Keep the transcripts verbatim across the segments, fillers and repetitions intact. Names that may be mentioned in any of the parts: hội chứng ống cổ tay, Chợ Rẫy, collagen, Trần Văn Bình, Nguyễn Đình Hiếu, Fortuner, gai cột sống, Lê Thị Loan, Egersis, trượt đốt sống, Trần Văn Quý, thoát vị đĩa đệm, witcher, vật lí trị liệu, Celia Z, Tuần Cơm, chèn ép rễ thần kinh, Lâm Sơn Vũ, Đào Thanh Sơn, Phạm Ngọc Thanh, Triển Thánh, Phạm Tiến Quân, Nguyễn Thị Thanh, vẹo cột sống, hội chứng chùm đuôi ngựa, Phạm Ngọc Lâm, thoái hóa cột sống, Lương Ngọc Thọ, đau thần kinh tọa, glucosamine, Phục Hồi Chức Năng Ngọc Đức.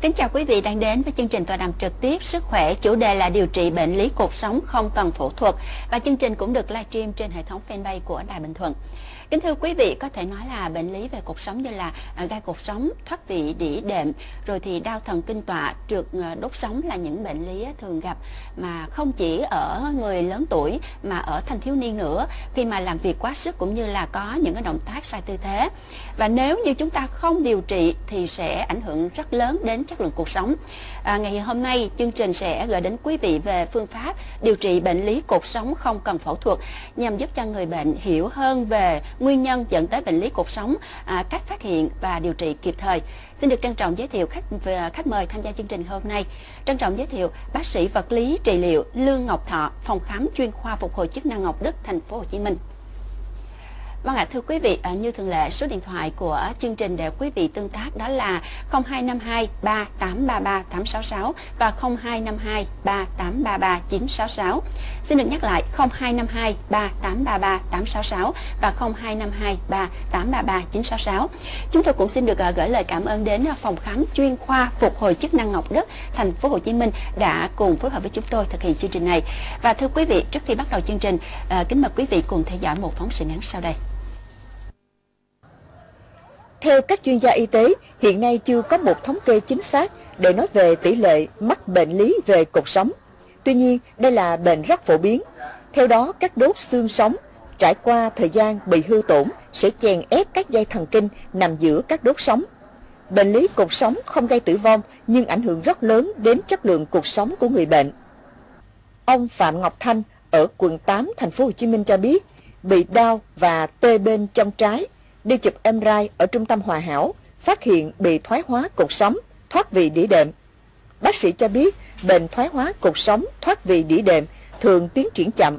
Kính chào quý vị đang đến với chương trình tọa đàm trực tiếp sức khỏe, chủ đề là điều trị bệnh lý cột sống không cần phẫu thuật, và chương trình cũng được livestream trên hệ thống fanpage của Đài Bình Thuận. Kính thưa quý vị, có thể nói là bệnh lý về cột sống như là gai cột sống, thoát vị đĩa đệm, rồi thì đau thần kinh tọa, trượt đốt sống là những bệnh lý thường gặp mà không chỉ ở người lớn tuổi mà ở thanh thiếu niên nữa, khi mà làm việc quá sức cũng như là có những cái động tác sai tư thế. Và nếu như chúng ta không điều trị thì sẽ ảnh hưởng rất lớn đến chất lượng cuộc sống. À, ngày hôm nay chương trình sẽ gửi đến quý vị về phương pháp điều trị bệnh lý cột sống không cần phẫu thuật, nhằm giúp cho người bệnh hiểu hơn về nguyên nhân dẫn tới bệnh lý cột sống, à, cách phát hiện và điều trị kịp thời. Xin được trân trọng giới thiệu khách khách mời tham gia chương trình hôm nay. Trân trọng giới thiệu bác sĩ vật lý trị liệu Lương Ngọc Thọ, phòng khám chuyên khoa Phục Hồi Chức Năng Ngọc Đức, thành phố Hồ Chí Minh. Vâng ạ, thưa quý vị, như thường lệ số điện thoại của chương trình để quý vị tương tác đó là không hai năm hai ba tám ba ba tám sáu sáu và không hai năm hai ba tám ba ba chín sáu sáu. Xin được nhắc lại không hai năm hai ba tám ba ba tám sáu sáu và không hai năm hai ba tám ba ba chín sáu sáu. Chúng tôi cũng xin được gửi lời cảm ơn đến phòng khám chuyên khoa Phục Hồi Chức Năng Ngọc Đức, thành phố Hồ Chí Minh đã cùng phối hợp với chúng tôi thực hiện chương trình này. Và thưa quý vị, trước khi bắt đầu chương trình, kính mời quý vị cùng theo dõi một phóng sự ngắn sau đây. Theo các chuyên gia y tế, hiện nay chưa có một thống kê chính xác để nói về tỷ lệ mắc bệnh lý về cột sống. Tuy nhiên, đây là bệnh rất phổ biến. Theo đó, các đốt xương sống trải qua thời gian bị hư tổn sẽ chèn ép các dây thần kinh nằm giữa các đốt sống. Bệnh lý cột sống không gây tử vong nhưng ảnh hưởng rất lớn đến chất lượng cuộc sống của người bệnh. Ông Phạm Ngọc Thanh ở quận tám, thành phố Hồ Chí Minh cho biết, bị đau và tê bên chân trái, đi chụp em rờ i ở trung tâm Hòa Hảo, phát hiện bị thoái hóa cột sống, thoát vị đĩa đệm. Bác sĩ cho biết bệnh thoái hóa cột sống, thoát vị đĩa đệm thường tiến triển chậm.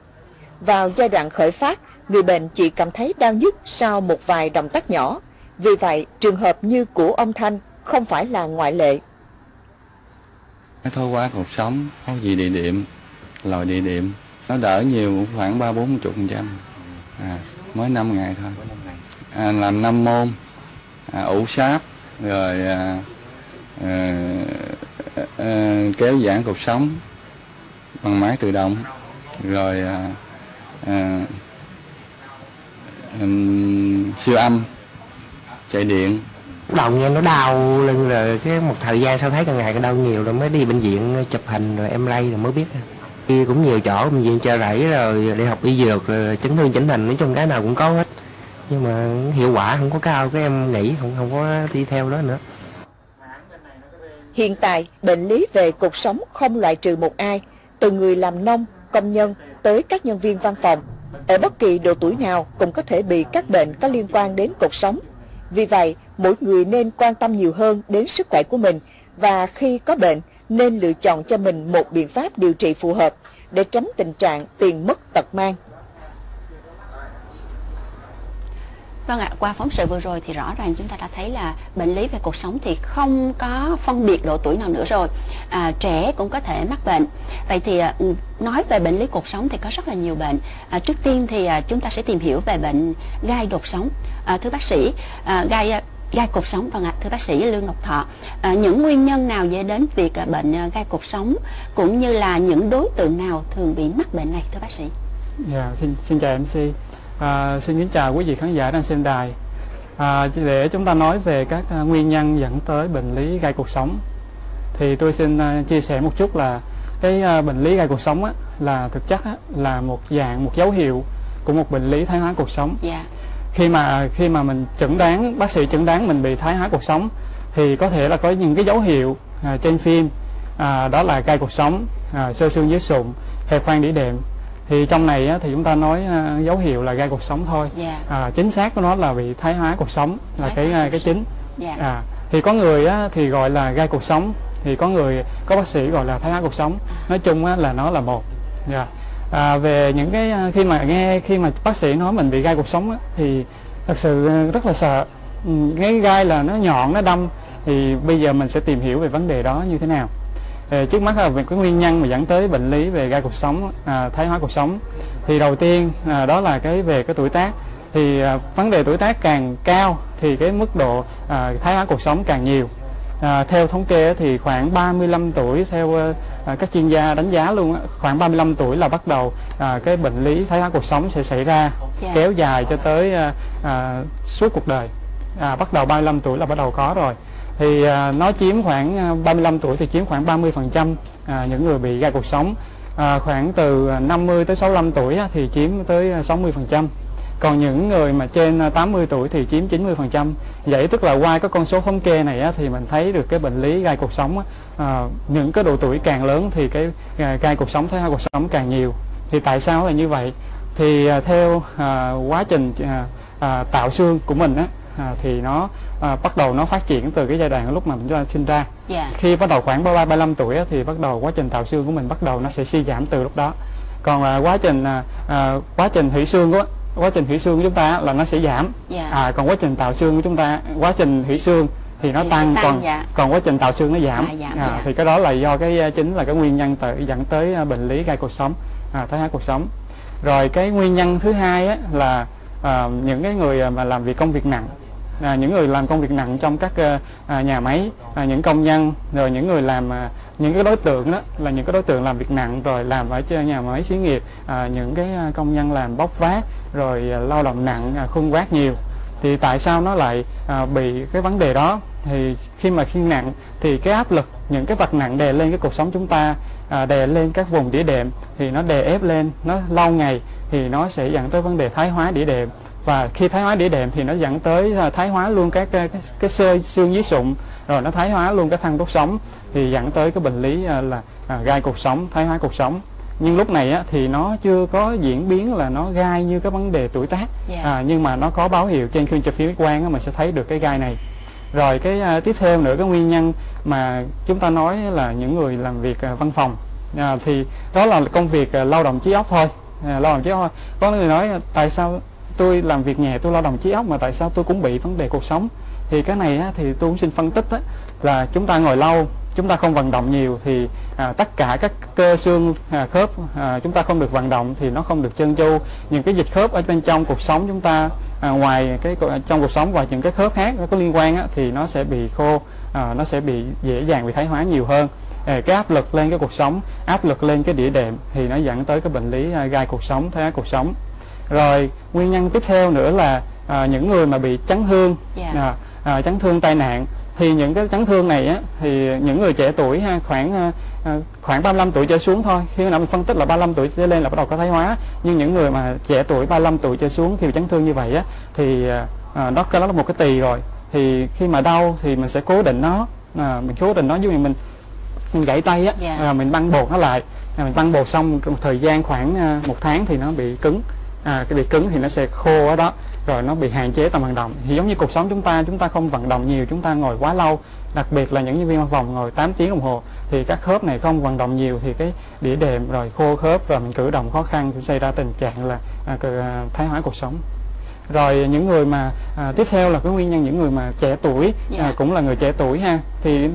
Vào giai đoạn khởi phát, người bệnh chỉ cảm thấy đau nhức sau một vài động tác nhỏ. Vì vậy, trường hợp như của ông Thanh không phải là ngoại lệ. Thoái hóa cột sống, thoát vị đĩa đệm, loại đĩa đệm, nó đỡ nhiều khoảng ba bốn mươi phần trăm. À, mới năm ngày thôi. À, làm năm môn, à, ủ sáp, rồi à, à, à, kéo giãn cột sống bằng máy tự động, rồi à, à, um, siêu âm, chạy điện. Đầu nghe nó đau lưng rồi cái một thời gian sau thấy càng ngày càng đau nhiều rồi mới đi bệnh viện chụp hình rồi em rờ i rồi mới biết. Cũng nhiều chỗ bệnh viện Chợ Rẫy rồi đại học y dược rồi chấn thương chỉnh hình, nói chung cái nào cũng có hết, nhưng mà hiệu quả không có cao, cái em nghĩ không không có đi theo đó nữa. Hiện tại bệnh lý về cột sống không loại trừ một ai, từ người làm nông, công nhân tới các nhân viên văn phòng, ở bất kỳ độ tuổi nào cũng có thể bị các bệnh có liên quan đến cột sống. Vì vậy mỗi người nên quan tâm nhiều hơn đến sức khỏe của mình, và khi có bệnh nên lựa chọn cho mình một biện pháp điều trị phù hợp để tránh tình trạng tiền mất tật mang. Vâng ạ, qua phóng sự vừa rồi thì rõ ràng chúng ta đã thấy là bệnh lý về cột sống thì không có phân biệt độ tuổi nào nữa rồi, à, trẻ cũng có thể mắc bệnh. Vậy thì nói về bệnh lý cột sống thì có rất là nhiều bệnh. À, trước tiên thì chúng ta sẽ tìm hiểu về bệnh gai đột sống. À, thưa bác sĩ, à, gai gai cột sống, vâng ạ, thưa bác sĩ Lương Ngọc Thọ, à, những nguyên nhân nào dẫn đến việc à, bệnh à, gai cột sống, cũng như là những đối tượng nào thường bị mắc bệnh này, thưa bác sĩ? Yeah, xin, xin chào em xê, à, xin kính chào quý vị khán giả đang xem đài. À, để chúng ta nói về các à, nguyên nhân dẫn tới bệnh lý gai cột sống, thì tôi xin à, chia sẻ một chút là cái à, bệnh lý gai cột sống á, là thực chất á, là một dạng một dấu hiệu của một bệnh lý thoái hóa cột sống. Yeah. Khi mà khi mà mình chẩn đoán, bác sĩ chẩn đoán mình bị thoái hóa cột sống thì có thể là có những cái dấu hiệu à, trên phim, à, đó là gai cột sống, à, xơ xương dưới sụn, hẹp khoang đĩa đệm. Thì trong này á, thì chúng ta nói à, dấu hiệu là gai cột sống thôi. Yeah. À, chính xác của nó là bị thoái hóa cột sống là cái à, cái chính. Yeah. À, thì có người á, thì gọi là gai cột sống, thì có người có bác sĩ gọi là thoái hóa cột sống. Nói chung á, là nó là một. Yeah. À, về những cái khi mà nghe khi mà bác sĩ nói mình bị gai cột sống á, thì thật sự rất là sợ. Cái gai là nó nhọn, nó đâm, thì bây giờ mình sẽ tìm hiểu về vấn đề đó như thế nào. À, trước mắt là về cái nguyên nhân mà dẫn tới bệnh lý về gai cột sống, à, thoái hóa cột sống, thì đầu tiên à, đó là cái về cái tuổi tác. Thì à, vấn đề tuổi tác càng cao thì cái mức độ à, thoái hóa cột sống càng nhiều. À, theo thống kê thì khoảng ba mươi lăm tuổi, theo à, các chuyên gia đánh giá luôn á, khoảng ba mươi lăm tuổi là bắt đầu à, cái bệnh lý thoái hóa cuộc sống sẽ xảy ra, yeah. kéo dài cho tới à, à, suốt cuộc đời. À, bắt đầu ba mươi lăm tuổi là bắt đầu có rồi. Thì à, nó chiếm khoảng ba mươi lăm tuổi thì chiếm khoảng ba mươi phần trăm à, những người bị gai cuộc sống. À, khoảng từ năm mươi tới sáu mươi lăm tuổi á, thì chiếm tới sáu mươi phần trăm. Còn những người mà trên tám mươi tuổi thì chiếm chín mươi phần trăm. Vậy tức là qua cái con số thống kê này á, thì mình thấy được cái bệnh lý gai cột sống á, à, những cái độ tuổi càng lớn thì cái gai cột sống, thoái hóa cột sống càng nhiều. Thì tại sao là như vậy? Thì à, theo à, quá trình à, à, tạo xương của mình á, à, thì nó à, bắt đầu nó phát triển từ cái giai đoạn lúc mà mình sinh ra. Yeah. Khi bắt đầu khoảng ba mươi ba, ba mươi lăm tuổi á, thì bắt đầu quá trình tạo xương của mình bắt đầu nó sẽ suy giảm từ lúc đó. Còn à, quá trình à, quá trình hủy xương á, quá trình hủy xương của chúng ta là nó sẽ giảm, yeah. à, còn quá trình tạo xương của chúng ta, quá trình hủy xương thì nó thì tăng, tăng còn, dạ. còn quá trình tạo xương nó giảm, à, giảm à, dạ. Thì cái đó là do cái chính là cái nguyên nhân tự dẫn tới bệnh lý gai cột sống, à, thoái hóa cột sống. Rồi cái nguyên nhân thứ hai á, là à, những cái người mà làm việc công việc nặng, à, những người làm công việc nặng trong các à, nhà máy, à, những công nhân, rồi những người làm à, những cái đối tượng đó là những cái đối tượng làm việc nặng, rồi làm ở nhà máy xí nghiệp, à, những cái công nhân làm bốc vác, rồi lao động nặng, khuân vác nhiều. Thì tại sao nó lại à, bị cái vấn đề đó? Thì khi mà khiêng nặng thì cái áp lực, những cái vật nặng đè lên cái cột sống chúng ta, à, đè lên các vùng đĩa đệm, thì nó đè ép lên, nó lâu ngày thì nó sẽ dẫn tới vấn đề thoái hóa đĩa đệm. Và khi thoái hóa đĩa đệm thì nó dẫn tới thoái hóa luôn các cái, cái, cái xơ, xương dưới sụn, rồi nó thoái hóa luôn cái thân cột sống, thì dẫn tới cái bệnh lý à, là à, gai cột sống, thoái hóa cột sống. Nhưng lúc này á, thì nó chưa có diễn biến là nó gai như cái vấn đề tuổi tác, yeah. à, nhưng mà nó có báo hiệu trên khi chụp phim X quang á, mình sẽ thấy được cái gai này. Rồi cái à, tiếp theo nữa, cái nguyên nhân mà chúng ta nói là những người làm việc à, văn phòng, à, thì đó là công việc à, lao động trí óc thôi, à, lao động trí óc thôi. Có người nói tại sao tôi làm việc nhẹ, tôi lao động trí óc mà tại sao tôi cũng bị vấn đề cuộc sống. Thì cái này á, thì tôi cũng xin phân tích á, là chúng ta ngồi lâu, chúng ta không vận động nhiều thì à, tất cả các cơ xương à, khớp à, chúng ta không được vận động thì nó không được trơn tru. Những cái dịch khớp ở bên trong cuộc sống chúng ta à, ngoài cái trong cuộc sống và những cái khớp khác nó có liên quan á, thì nó sẽ bị khô, à, nó sẽ bị dễ dàng bị thoái hóa nhiều hơn. À, cái áp lực lên cái cuộc sống, áp lực lên cái đĩa đệm thì nó dẫn tới cái bệnh lý à, gai cuộc sống, thoái hóa cuộc sống. Rồi nguyên nhân tiếp theo nữa là à, những người mà bị chấn thương, yeah. à, à, chấn thương tai nạn. Thì những cái chấn thương này á, thì những người trẻ tuổi ha, khoảng à, khoảng ba mươi lăm tuổi trở xuống thôi. Khi nào mình phân tích là ba mươi lăm tuổi trở lên là bắt đầu có thoái hóa. Nhưng những người mà trẻ tuổi ba mươi lăm tuổi trở xuống khi bị chấn thương như vậy á, thì à, đó, đó là một cái tỳ rồi. Thì khi mà đau thì mình sẽ cố định nó, à, mình cố định nó giống như mình, mình gãy tay á, yeah. à, mình băng bột nó lại, à, mình băng bột xong trong thời gian khoảng à, một tháng thì nó bị cứng. À, cái bị cứng thì nó sẽ khô ở đó, rồi nó bị hạn chế tầm vận động. Thì giống như cuộc sống chúng ta, chúng ta không vận động nhiều, chúng ta ngồi quá lâu, đặc biệt là những nhân viên văn phòng ngồi tám tiếng đồng hồ, thì các khớp này không vận động nhiều thì cái đĩa đệm rồi khô khớp, rồi mình cử động khó khăn, cũng xảy ra tình trạng là à, thoái hóa cuộc sống. Rồi những người mà à, tiếp theo là cái nguyên nhân những người mà trẻ tuổi, yeah. à, cũng là người trẻ tuổi ha, thì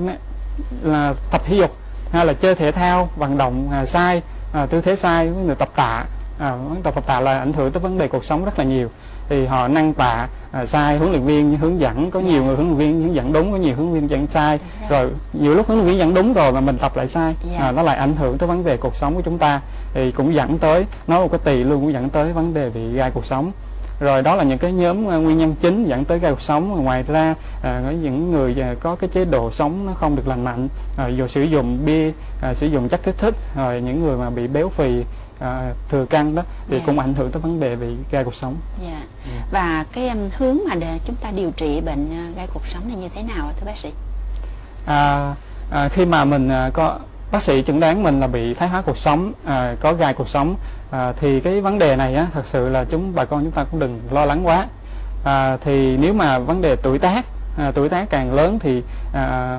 là tập thể dục hay là chơi thể thao, vận động à, sai, à, tư thế sai, người tập tạ. À, tập tập tạ là ảnh hưởng tới vấn đề cuộc sống rất là nhiều. Thì họ nâng tạ à, sai, huấn luyện viên hướng dẫn, có nhiều yeah. người huấn luyện viên hướng dẫn đúng, có nhiều huấn luyện viên dẫn sai, rồi nhiều lúc huấn luyện viên dẫn đúng rồi mà mình tập lại sai, yeah. à, nó lại ảnh hưởng tới vấn đề cuộc sống của chúng ta, thì cũng dẫn tới, nó một cái tỳ luôn cũng dẫn tới vấn đề bị gai cuộc sống. Rồi đó là những cái nhóm uh, nguyên nhân chính dẫn tới gai cột sống. Ngoài ra uh, những người uh, có cái chế độ sống nó không được lành mạnh, uh, dù sử dụng bia, uh, sử dụng chất kích thích, rồi uh, những người mà bị béo phì, uh, thừa cân đó thì yeah. cũng ảnh hưởng tới vấn đề bị gai cột sống. Dạ. Yeah. Yeah. Và cái um, hướng mà để chúng ta điều trị bệnh uh, gai cột sống này như thế nào thưa bác sĩ? À, à, khi mà mình uh, có bác sĩ chẩn đoán mình là bị thoái hóa cột sống, à, có gai cột sống, à, thì cái vấn đề này á, thật sự là chúng bà con chúng ta cũng đừng lo lắng quá. À, thì nếu mà vấn đề tuổi tác, à, tuổi tác càng lớn thì à,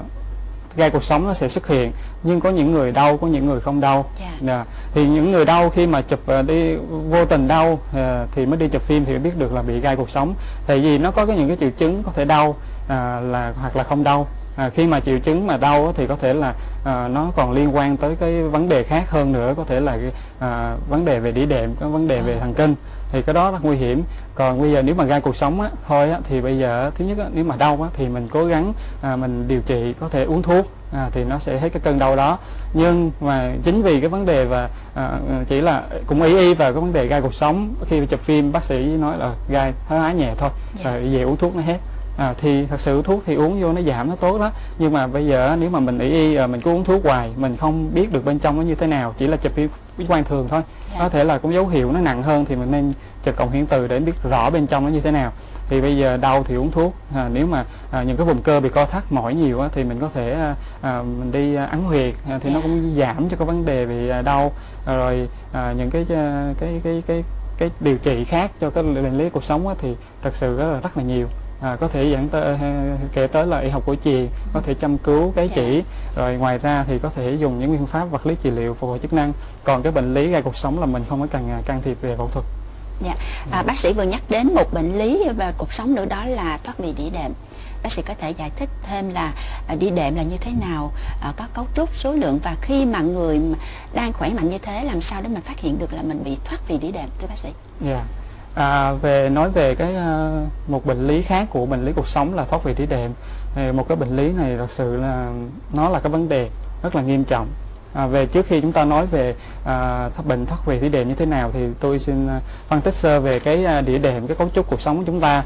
gai cột sống nó sẽ xuất hiện. Nhưng có những người đau, có những người không đau. Yeah. À, thì những người đau khi mà chụp đi vô tình đau à, thì mới đi chụp phim thì biết được là bị gai cột sống. Tại vì nó có những cái triệu chứng có thể đau à, là hoặc là không đau. À, khi mà triệu chứng mà đau thì có thể là à, nó còn liên quan tới cái vấn đề khác hơn nữa, có thể là à, vấn đề về đĩa đệm, có vấn đề về thần kinh, thì cái đó rất nguy hiểm. Còn bây giờ nếu mà gan cuộc sống á, thôi á, thì bây giờ thứ nhất á, nếu mà đau á, thì mình cố gắng à, mình điều trị, có thể uống thuốc à, thì nó sẽ hết cái cơn đau đó. Nhưng mà chính vì cái vấn đề và à, chỉ là cũng ý y vào cái vấn đề gai cuộc sống, khi chụp phim bác sĩ nói là gai hơi há nhẹ thôi, rồi về uống thuốc nó hết. À, thì thật sự thuốc thì uống vô nó giảm nó tốt đó, nhưng mà bây giờ nếu mà mình ý y mình cứ uống thuốc hoài, mình không biết được bên trong nó như thế nào, chỉ là chụp X quang thường thôi, yeah. Có thể là cũng dấu hiệu nó nặng hơn thì mình nên chụp cộng hưởng từ để biết rõ bên trong nó như thế nào. Thì bây giờ đau thì uống thuốc, à, nếu mà à, những cái vùng cơ bị co thắt mỏi nhiều á, thì mình có thể à, à, mình đi ấn huyệt à, thì yeah. Nó cũng giảm cho cái vấn đề bị à, đau, à, rồi à, những cái à, cái cái cái cái điều trị khác cho cái bệnh lý cuộc sống á, thì thật sự rất là rất là nhiều. À, có thể dẫn tới kể tới là y học cổ truyền, có thể châm cứu cái chỉ, rồi ngoài ra thì có thể dùng những phương pháp vật lý trị liệu phục hồi chức năng. Còn cái bệnh lý gai cột sống là mình không có cần can thiệp về phẫu thuật. Dạ. À, bác sĩ vừa nhắc đến một bệnh lý về cột sống nữa, đó là thoát vị đĩa đệm. Bác sĩ có thể giải thích thêm là đĩa đệm là như thế nào, có cấu trúc, số lượng, và khi mà người đang khỏe mạnh như thế làm sao để mình phát hiện được là mình bị thoát vị đĩa đệm, thưa bác sĩ? Dạ. À, về nói về cái một bệnh lý khác của bệnh lý cuộc sống là thoát vị đĩa đệm, thì một cái bệnh lý này thật sự là nó là cái vấn đề rất là nghiêm trọng. À, về trước khi chúng ta nói về à, bệnh thoát vị đĩa đệm như thế nào thì tôi xin phân tích sơ về cái đĩa đệm, cái cấu trúc cuộc sống của chúng ta.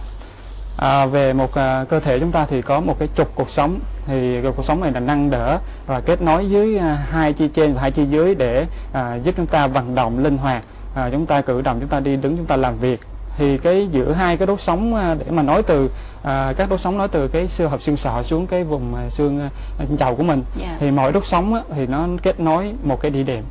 À, về một à, cơ thể chúng ta thì có một cái trục cột sống, thì cột sống này là nâng đỡ và kết nối dưới à, hai chi trên và hai chi dưới để à, giúp chúng ta vận động linh hoạt. À, chúng ta cử động, chúng ta đi đứng, chúng ta làm việc. Thì cái giữa hai cái đốt sống để mà nói từ à, các đốt sống nói từ cái siêu hợp xương sọ xuống cái vùng xương chậu của mình, yeah. Thì mỗi đốt sống á, thì nó kết nối một cái đĩa đệm.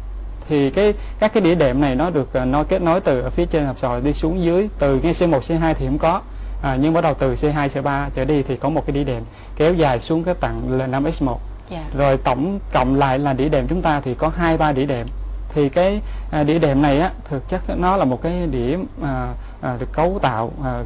Thì cái các cái đĩa đệm này nó được nó kết nối từ ở phía trên hợp sọ đi xuống dưới, từ cái xê một, xê hai thì không có. À, nhưng bắt đầu từ xê hai, xê ba trở đi thì có một cái đĩa đệm kéo dài xuống cái tầng năm ích một. Yeah. Rồi tổng cộng lại là đĩa đệm chúng ta thì có hai ba đĩa đệm. Thì cái đĩa đệm này á, thực chất nó là một cái đĩa à, à, được cấu tạo à,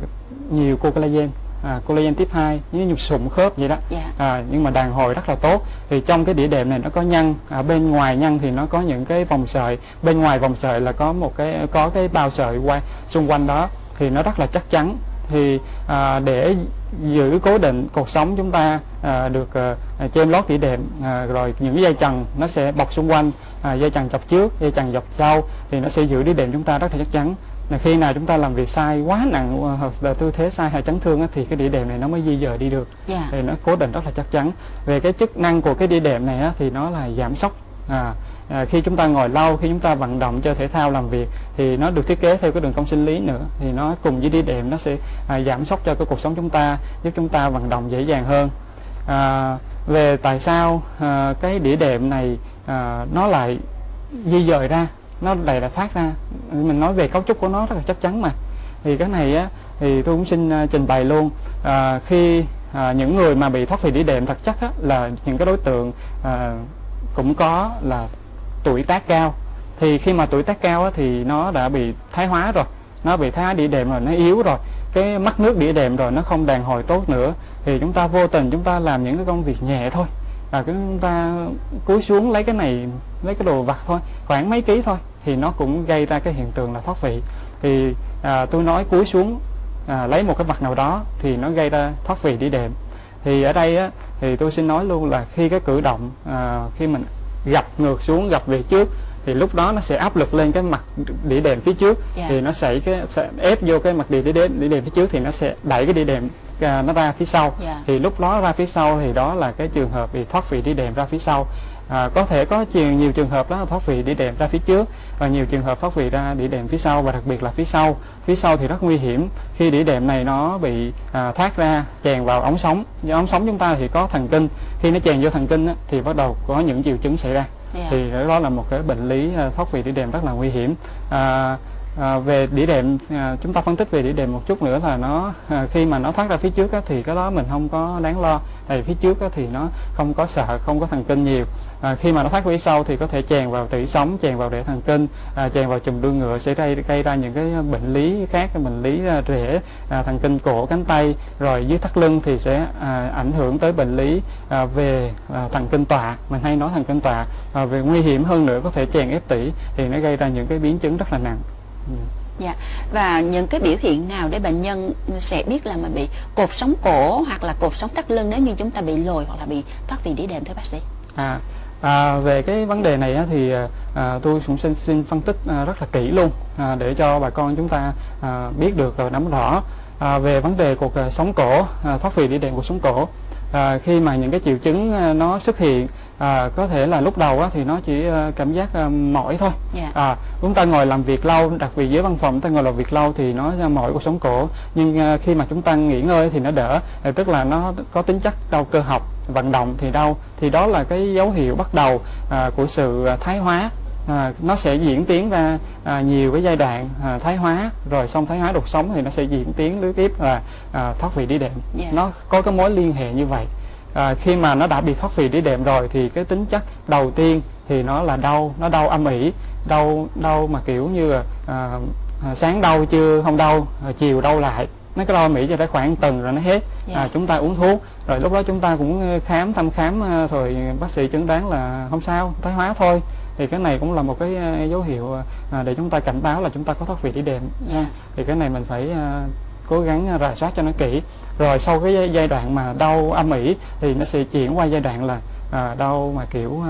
nhiều collagen, à, collagen tiếp hai như nhục sụn khớp vậy đó, yeah. À, nhưng mà đàn hồi rất là tốt. Thì trong cái đĩa đệm này nó có nhăn, à, bên ngoài nhăn thì nó có những cái vòng sợi, bên ngoài vòng sợi là có một cái có cái bao sợi qua xung quanh đó, thì nó rất là chắc chắn. Thì à, để giữ cố định cột sống chúng ta à, được à, chêm lót đĩa đệm, à, rồi những dây chằng nó sẽ bọc xung quanh, à, dây chằng dọc trước, dây chằng dọc sau, thì nó sẽ giữ đĩa đệm chúng ta rất là chắc chắn. Là khi nào chúng ta làm việc sai quá nặng hoặc là tư thế sai hay chấn thương á, thì cái đĩa đệm này nó mới di dời đi được, yeah. Thì nó cố định rất là chắc chắn. Về cái chức năng của cái đĩa đệm này á, thì nó là giảm sốc. À, à, khi chúng ta ngồi lâu, khi chúng ta vận động chơi thể thao, làm việc, thì nó được thiết kế theo cái đường cong sinh lý nữa, thì nó cùng với đĩa đệm nó sẽ à, giảm sốc cho cái cuộc sống chúng ta, giúp chúng ta vận động dễ dàng hơn. À, về tại sao à, cái đĩa đệm này à, nó lại di dời ra, nó lại là thoát ra, mình nói về cấu trúc của nó rất là chắc chắn mà. Thì cái này á, thì tôi cũng xin trình bày luôn. À, khi à, những người mà bị thoát vị đĩa đệm thật chắc á, là những cái đối tượng à, cũng có là tuổi tác cao. Thì khi mà tuổi tác cao á, thì nó đã bị thái hóa rồi, nó bị thái hóa đĩa đệm rồi, nó yếu rồi, cái mất nước đĩa đệm rồi, nó không đàn hồi tốt nữa. Thì chúng ta vô tình chúng ta làm những cái công việc nhẹ thôi, là chúng ta cúi xuống lấy cái này, lấy cái đồ vặt thôi, khoảng mấy ký thôi, thì nó cũng gây ra cái hiện tượng là thoát vị. Thì à, tôi nói cúi xuống à, lấy một cái vặt nào đó thì nó gây ra thoát vị đĩa đệm. Thì ở đây á, thì tôi xin nói luôn là khi cái cử động à, khi mình gập ngược xuống, gập về trước, thì lúc đó nó sẽ áp lực lên cái mặt đĩa đệm phía trước, yeah. Thì nó sẽ, cái, sẽ ép vô cái mặt đĩa đệm, đĩa đệm phía trước, thì nó sẽ đẩy cái đĩa đệm à, nó ra phía sau, yeah. Thì lúc đó ra phía sau thì đó là cái trường hợp bị thoát vị đĩa đệm ra phía sau. À, có thể có nhiều trường hợp đó là thoát vị đĩa đệm ra phía trước, và nhiều trường hợp thoát vị ra đĩa đệm phía sau, và đặc biệt là phía sau. Phía sau thì rất nguy hiểm khi đĩa đệm này nó bị à, thoát ra, chèn vào ống sống. Nhưng ống sống chúng ta thì có thần kinh, khi nó chèn vô thần kinh á, thì bắt đầu có những triệu chứng xảy ra, yeah. Thì đó là một cái bệnh lý thoát vị đĩa đệm rất là nguy hiểm. À, À, về đĩa đệm, à, chúng ta phân tích về đĩa đệm một chút nữa là nó à, khi mà nó thoát ra phía trước á, thì cái đó mình không có đáng lo, tại vì phía trước á, thì nó không có sợ, không có thần kinh nhiều. À, khi mà nó thoát phía sau thì có thể chèn vào tủy sống, chèn vào đĩa thần kinh, à, chèn vào chùm đuôi ngựa, sẽ gây, gây ra những cái bệnh lý khác, cái bệnh lý à, rễ, à, thần kinh cổ, cánh tay, rồi dưới thắt lưng thì sẽ à, ảnh hưởng tới bệnh lý à, về à, thần kinh tọa, mình hay nói thần kinh tọa. À, về nguy hiểm hơn nữa có thể chèn ép tủy thì nó gây ra những cái biến chứng rất là nặng. Dạ. Và những cái biểu hiện nào để bệnh nhân sẽ biết là mình bị cột sống cổ hoặc là cột sống thắt lưng nếu như chúng ta bị lồi hoặc là bị thoát vị đĩa đệm thưa bác sĩ? À, à, về cái vấn đề này thì à, tôi cũng xin, xin phân tích rất là kỹ luôn à, để cho bà con chúng ta à, biết được rồi nắm rõ à, về vấn đề cột sống cổ, à, thoát vị đĩa đệm của sống cổ. À, khi mà những cái triệu chứng nó xuất hiện, à, có thể là lúc đầu á, thì nó chỉ cảm giác à, mỏi thôi. Yeah. À, chúng ta ngồi làm việc lâu, đặc biệt dưới văn phòng chúng ta ngồi làm việc lâu thì nó mỏi cột sống cổ, nhưng à, khi mà chúng ta nghỉ ngơi thì nó đỡ, à, tức là nó có tính chất đau cơ học, vận động thì đau, thì đó là cái dấu hiệu bắt đầu à, của sự thái hóa. À, nó sẽ diễn tiến ra à, nhiều cái giai đoạn à, thái hóa, rồi xong thái hóa đột sống thì nó sẽ diễn tiến lưới tiếp là à, thoát vị đĩa đệm. Yeah. Nó có cái mối liên hệ như vậy. À, khi mà nó đã bị thoát vị đĩa đệm rồi thì cái tính chất đầu tiên thì nó là đau, nó đau âm ỉ, đau đau mà kiểu như là à, sáng đau chưa không đau, chiều đau lại, nó cái đau âm ỉ cho tới khoảng tuần rồi nó hết. Yeah. À, chúng ta uống thuốc rồi lúc đó chúng ta cũng khám thăm khám rồi bác sĩ chẩn đoán là không sao, thái hóa thôi. Thì cái này cũng là một cái dấu hiệu để chúng ta cảnh báo là chúng ta có thoát vị đĩa đệm. Yeah. Thì cái này mình phải cố gắng rà soát cho nó kỹ. Rồi sau cái giai đoạn mà đau âm ỉ thì nó sẽ chuyển qua giai đoạn là đau mà kiểu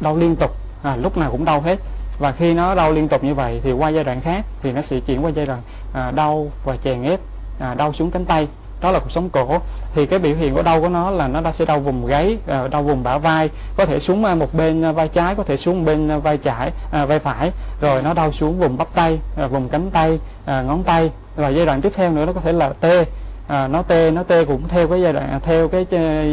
đau liên tục, à, lúc nào cũng đau hết. Và khi nó đau liên tục như vậy thì qua giai đoạn khác thì nó sẽ chuyển qua giai đoạn đau và chèn ép, đau xuống cánh tay. Đó là cột sống cổ. Thì cái biểu hiện của đau của nó là nó sẽ đau vùng gáy, đau vùng bả vai, có thể xuống một bên vai trái, có thể xuống bên vai trái, à, vai phải, rồi nó đau xuống vùng bắp tay, vùng cánh tay, à, ngón tay. Và giai đoạn tiếp theo nữa nó có thể là tê, à, nó tê nó tê cũng theo cái giai đoạn, theo cái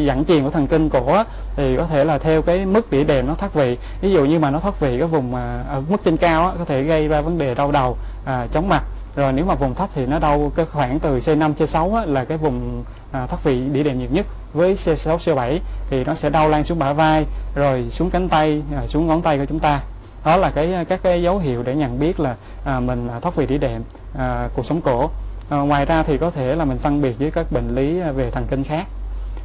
dẫn truyền của thần kinh cổ á, thì có thể là theo cái mức đĩa đệm nó thoát vị. Ví dụ như mà nó thoát vị cái vùng ở mức trên cao á, có thể gây ra vấn đề đau đầu, à, chóng mặt. Rồi nếu mà vùng thấp thì nó đau cái khoảng từ C năm C sáu á, là cái vùng à, thoát vị đĩa đệm nhiều nhất, với C sáu C bảy thì nó sẽ đau lan xuống bả vai, rồi xuống cánh tay, rồi xuống ngón tay của chúng ta. Đó là cái các cái dấu hiệu để nhận biết là à, mình thoát vị đĩa đệm, à, cột sống cổ. À, ngoài ra thì có thể là mình phân biệt với các bệnh lý về thần kinh khác.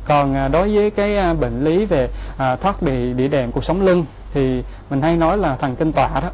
Còn à, đối với cái à, bệnh lý về à, thoát bị đĩa đệm cột sống lưng thì mình hay nói là thần kinh tọa đó.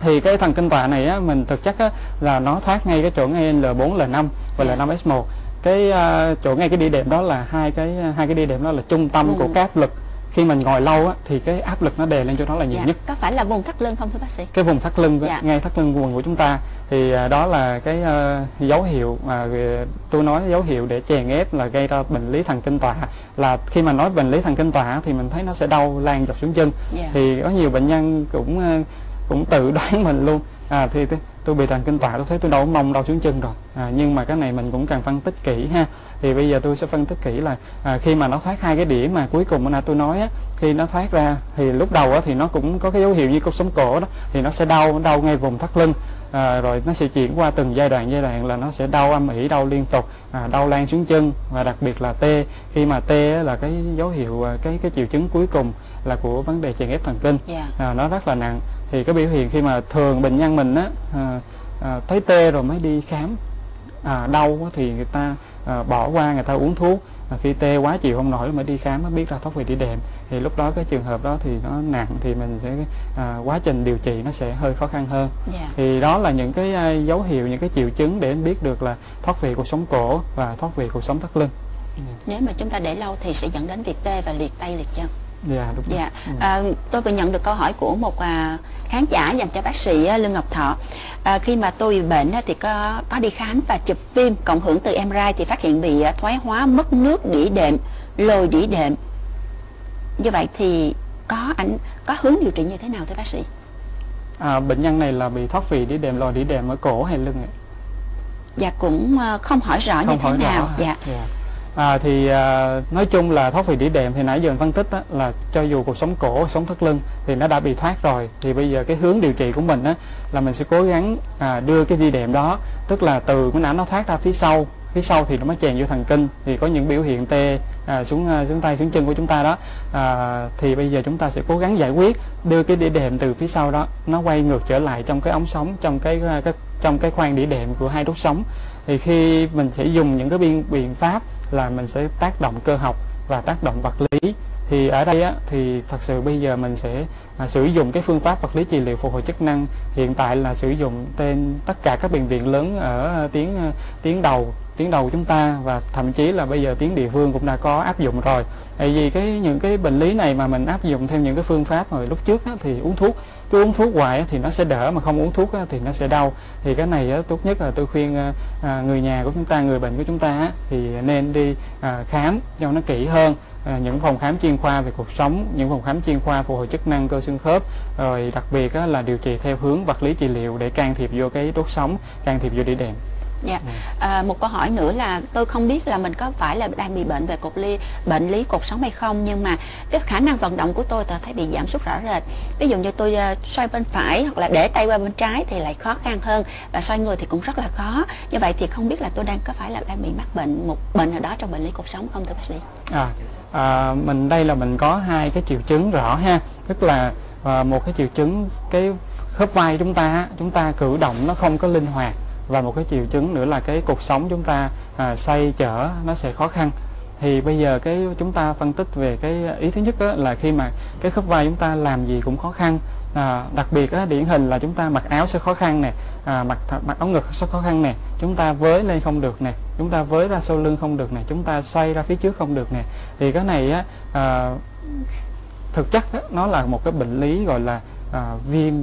Thì cái thần kinh tọa này á, mình thực chất á, là nó thoát ngay cái chỗ ngay L bốn L năm và L năm S một. Cái uh, chỗ ngay cái đĩa đệm đó là hai cái hai cái đĩa đệm đó là trung tâm ừ. của cái áp lực. Khi mình ngồi lâu á, thì cái áp lực nó đè lên chỗ đó là nhiều dạ. nhất. Có phải là vùng thắt lưng không thưa bác sĩ? Cái vùng thắt lưng dạ. ngay thắt lưng quần của chúng ta thì uh, đó là cái uh, dấu hiệu mà uh, tôi nói dấu hiệu để chèn ép là gây ra bệnh lý thần kinh tọa. Là khi mà nói bệnh lý thần kinh tọa thì mình thấy nó sẽ đau lan dọc xuống chân. Dạ. Thì có nhiều bệnh nhân cũng uh, cũng tự đoán mình luôn, à, thì tôi, tôi bị thần kinh tọa, tôi thấy tôi đau mông, đau xuống chân rồi, à, nhưng mà cái này mình cũng cần phân tích kỹ ha. Thì bây giờ tôi sẽ phân tích kỹ là à, khi mà nó thoát hai cái đĩa mà cuối cùng là tôi nói á, khi nó thoát ra thì lúc đầu á, thì nó cũng có cái dấu hiệu như cột sống cổ đó, thì nó sẽ đau đau ngay vùng thắt lưng, à, rồi nó sẽ chuyển qua từng giai đoạn giai đoạn là nó sẽ đau âm ỉ, đau liên tục, à, đau lan xuống chân, và đặc biệt là tê. Khi mà tê á, là cái dấu hiệu cái cái triệu chứng cuối cùng là của vấn đề chèn ép thần kinh, à, nó rất là nặng. Thì cái biểu hiện khi mà thường bệnh nhân mình á, à, à, thấy tê rồi mới đi khám, à, đau á, thì người ta à, bỏ qua, người ta uống thuốc, à, khi tê quá chịu không nổi mới đi khám mới biết là thoát vị đĩa đệm. Thì lúc đó cái trường hợp đó thì nó nặng, thì mình sẽ à, quá trình điều trị nó sẽ hơi khó khăn hơn. Yeah. Thì đó là những cái à, dấu hiệu, những cái triệu chứng để biết được là thoát vị cột sống cổ và thoát vị cột sống thắt lưng. Yeah. Nếu mà chúng ta để lâu thì sẽ dẫn đến việc tê và liệt tay liệt chân. Dạ, đúng dạ. À, tôi vừa nhận được câu hỏi của một à, khán giả dành cho bác sĩ Lương Ngọc Thọ. À, khi mà tôi bị bệnh thì có có đi khám và chụp phim cộng hưởng từ em rờ i thì phát hiện bị thoái hóa mất nước đĩa đệm, lồi đĩa đệm. Như vậy thì có ảnh có hướng điều trị như thế nào thưa bác sĩ? À, bệnh nhân này là bị thoát vị đĩa đệm, lồi đĩa đệm ở cổ hay lưng ạ? Dạ cũng không hỏi rõ không như thế nào. Rõ dạ. dạ. À, thì à, nói chung là thoát vị đĩa đệm thì nãy giờ mình phân tích á, là cho dù cuộc sống cổ, cuộc sống thắt lưng thì nó đã bị thoát rồi, thì bây giờ cái hướng điều trị của mình á, là mình sẽ cố gắng à, đưa cái đĩa đệm đó, tức là từ cái não nó thoát ra phía sau, phía sau thì nó mới chèn vô thần kinh, thì có những biểu hiện tê à, xuống xuống tay xuống chân của chúng ta đó, à, thì bây giờ chúng ta sẽ cố gắng giải quyết đưa cái đĩa đệm từ phía sau đó nó quay ngược trở lại trong cái ống sống, trong cái, cái trong cái khoang đĩa đệm của hai đốt sống. Thì khi mình sẽ dùng những cái biện, biện pháp là mình sẽ tác động cơ học và tác động vật lý. Thì ở đây á, thì thật sự bây giờ mình sẽ à, sử dụng cái phương pháp vật lý trị liệu phục hồi chức năng hiện tại là sử dụng trên tất cả các bệnh viện lớn ở tiếng tiếng đầu tiếng đầu của chúng ta, và thậm chí là bây giờ tiếng địa phương cũng đã có áp dụng rồi. Tại vì cái những cái bệnh lý này mà mình áp dụng theo những cái phương pháp hồi lúc trước á, thì uống thuốc cứ uống thuốc hoài thì nó sẽ đỡ, mà không uống thuốc á, thì nó sẽ đau. Thì cái này á, tốt nhất là tôi khuyên à, người nhà của chúng ta, người bệnh của chúng ta á, thì nên đi à, khám cho nó kỹ hơn. À, những phòng khám chuyên khoa về cuộc sống, những phòng khám chuyên khoa phục hồi chức năng cơ xương khớp, rồi đặc biệt á, là điều trị theo hướng vật lý trị liệu để can thiệp vô cái đốt sống, can thiệp vô đĩa đệm. Dạ. À, một câu hỏi nữa là tôi không biết là mình có phải là đang bị bệnh về cột ly bệnh lý cột sống hay không, nhưng mà cái khả năng vận động của tôi tôi thấy bị giảm sút rõ rệt. Ví dụ như tôi uh, xoay bên phải hoặc là để tay qua bên trái thì lại khó khăn hơn, và xoay người thì cũng rất là khó. Như vậy thì không biết là tôi đang có phải là đang bị mắc bệnh một bệnh nào đó trong bệnh lý cột sống không thưa bác sĩ? À, à, mình đây là mình có hai cái triệu chứng rõ ha, tức là à, một cái triệu chứng cái khớp vai chúng ta chúng ta cử động nó không có linh hoạt, và một cái triệu chứng nữa là cái cột sống chúng ta à, xoay chở nó sẽ khó khăn. Thì bây giờ cái chúng ta phân tích về cái ý thứ nhất là khi mà cái khớp vai chúng ta làm gì cũng khó khăn, à, đặc biệt á, điển hình là chúng ta mặc áo sẽ khó khăn nè, à, mặc mặc áo ngực sẽ khó khăn nè, chúng ta với lên không được nè, chúng ta với ra sau lưng không được nè, chúng ta xoay ra phía trước không được nè. Thì cái này á, à, thực chất á, nó là một cái bệnh lý gọi là à, viêm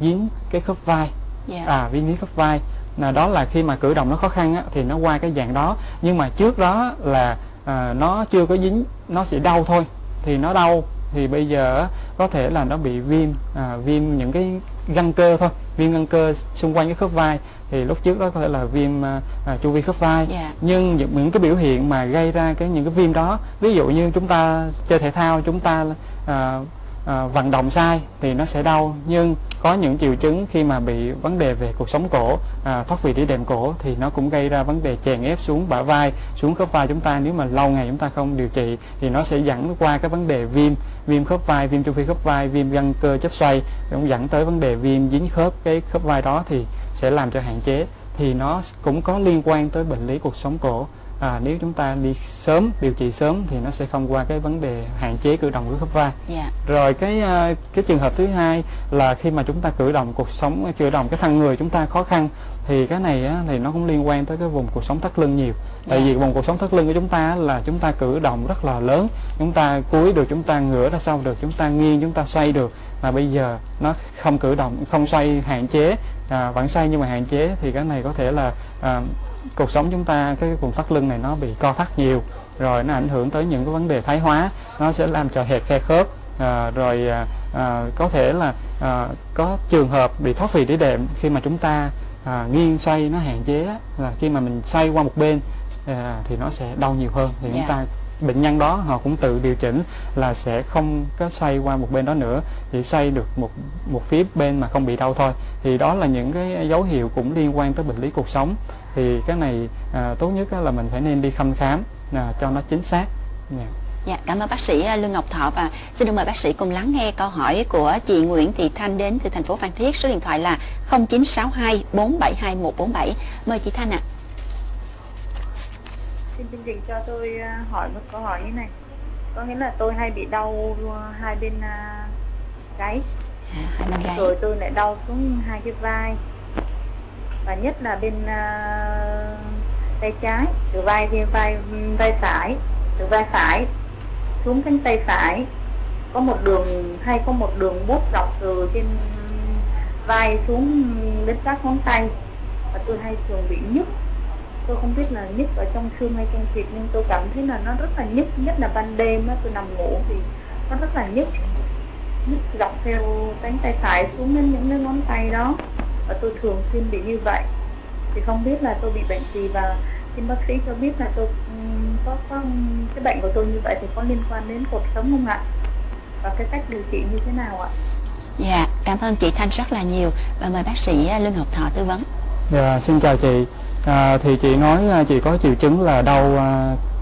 dính cái khớp vai, yeah. à viêm dính khớp vai. Là đó là khi mà cử động nó khó khăn á, thì nó qua cái dạng đó, nhưng mà trước đó là à, nó chưa có dính, nó sẽ đau thôi, thì nó đau thì bây giờ có thể là nó bị viêm à, viêm những cái găng cơ thôi, viêm găng cơ xung quanh cái khớp vai. Thì lúc trước đó có thể là viêm à, chu vi khớp vai, yeah. nhưng những, những cái biểu hiện mà gây ra cái những cái viêm đó, ví dụ như chúng ta chơi thể thao, chúng ta à, à, vận động sai thì nó sẽ đau. Nhưng có những triệu chứng khi mà bị vấn đề về cuộc sống cổ, à, thoát vị đĩa đệm cổ thì nó cũng gây ra vấn đề chèn ép xuống bả vai, xuống khớp vai chúng ta. Nếu mà lâu ngày chúng ta không điều trị thì nó sẽ dẫn qua cái vấn đề viêm viêm khớp vai, viêm chu phi khớp vai, viêm găng cơ chớp xoay, cũng dẫn tới vấn đề viêm dính khớp cái khớp vai đó, thì sẽ làm cho hạn chế. Thì nó cũng có liên quan tới bệnh lý cuộc sống cổ. À, nếu chúng ta đi sớm, điều trị sớm thì nó sẽ không qua cái vấn đề hạn chế cử động của khớp vai. Yeah. Rồi cái cái trường hợp thứ hai là khi mà chúng ta cử động cuộc sống, cử động cái thân người chúng ta khó khăn, thì cái này á, thì nó cũng liên quan tới cái vùng cuộc sống thắt lưng nhiều. Tại yeah. vì vùng cuộc sống thắt lưng của chúng ta là chúng ta cử động rất là lớn, chúng ta cúi được, chúng ta ngửa ra sau được, chúng ta nghiêng, chúng ta xoay được, mà bây giờ nó không cử động, không xoay, hạn chế, à, vẫn xoay nhưng mà hạn chế. Thì cái này có thể là à, cuộc sống chúng ta, cái vùng thắt lưng này nó bị co thắt nhiều, rồi nó ảnh hưởng tới những cái vấn đề thái hóa, nó sẽ làm cho hẹp khe khớp, à, rồi à, có thể là à, có trường hợp bị thoát vị đĩa đệm khi mà chúng ta à, nghiêng xoay nó hạn chế, là khi mà mình xoay qua một bên à, thì nó sẽ đau nhiều hơn. Thì yeah. chúng ta bệnh nhân đó họ cũng tự điều chỉnh là sẽ không có xoay qua một bên đó nữa, chỉ xoay được một một phía bên mà không bị đau thôi. Thì đó là những cái dấu hiệu cũng liên quan tới bệnh lý cuộc sống. Thì cái này à, tốt nhất là mình phải nên đi thăm khám à, cho nó chính xác. yeah. Dạ, cảm ơn bác sĩ Lương Ngọc Thọ, và xin được mời bác sĩ cùng lắng nghe câu hỏi của chị Nguyễn Thị Thanh đến từ thành phố Phan Thiết. Số điện thoại là không chín sáu hai bốn bảy hai một bốn bảy. Mời chị Thanh ạ. À. Xin chương trình cho tôi hỏi một câu hỏi như này. Có nghĩa là tôi hay bị đau hai bên gáy, à, hai bên gáy. Rồi tôi lại đau xuống hai cái vai, và nhất là bên uh, tay trái, từ vai thì vai vai phải, từ vai phải xuống cánh tay phải có một đường hay có một đường bút dọc từ trên vai xuống đến các ngón tay, và tôi hay thường bị nhức. Tôi không biết là nhức ở trong xương hay trong thịt, nhưng tôi cảm thấy là nó rất là nhức, nhất là ban đêm á, tôi nằm ngủ thì nó rất là nhức, nhức dọc theo cánh tay phải xuống đến những cái ngón tay đó, và tôi thường xuyên bị như vậy. Thì không biết là tôi bị bệnh gì, và xin bác sĩ cho biết là tôi có, có cái bệnh của tôi như vậy thì có liên quan đến cuộc sống không ạ? Và cái cách điều trị như thế nào ạ? Dạ, cảm ơn chị Thanh rất là nhiều và mời bác sĩ Lương Ngọc Thọ tư vấn. Dạ, xin chào chị. À, thì chị nói chị có triệu chứng là đau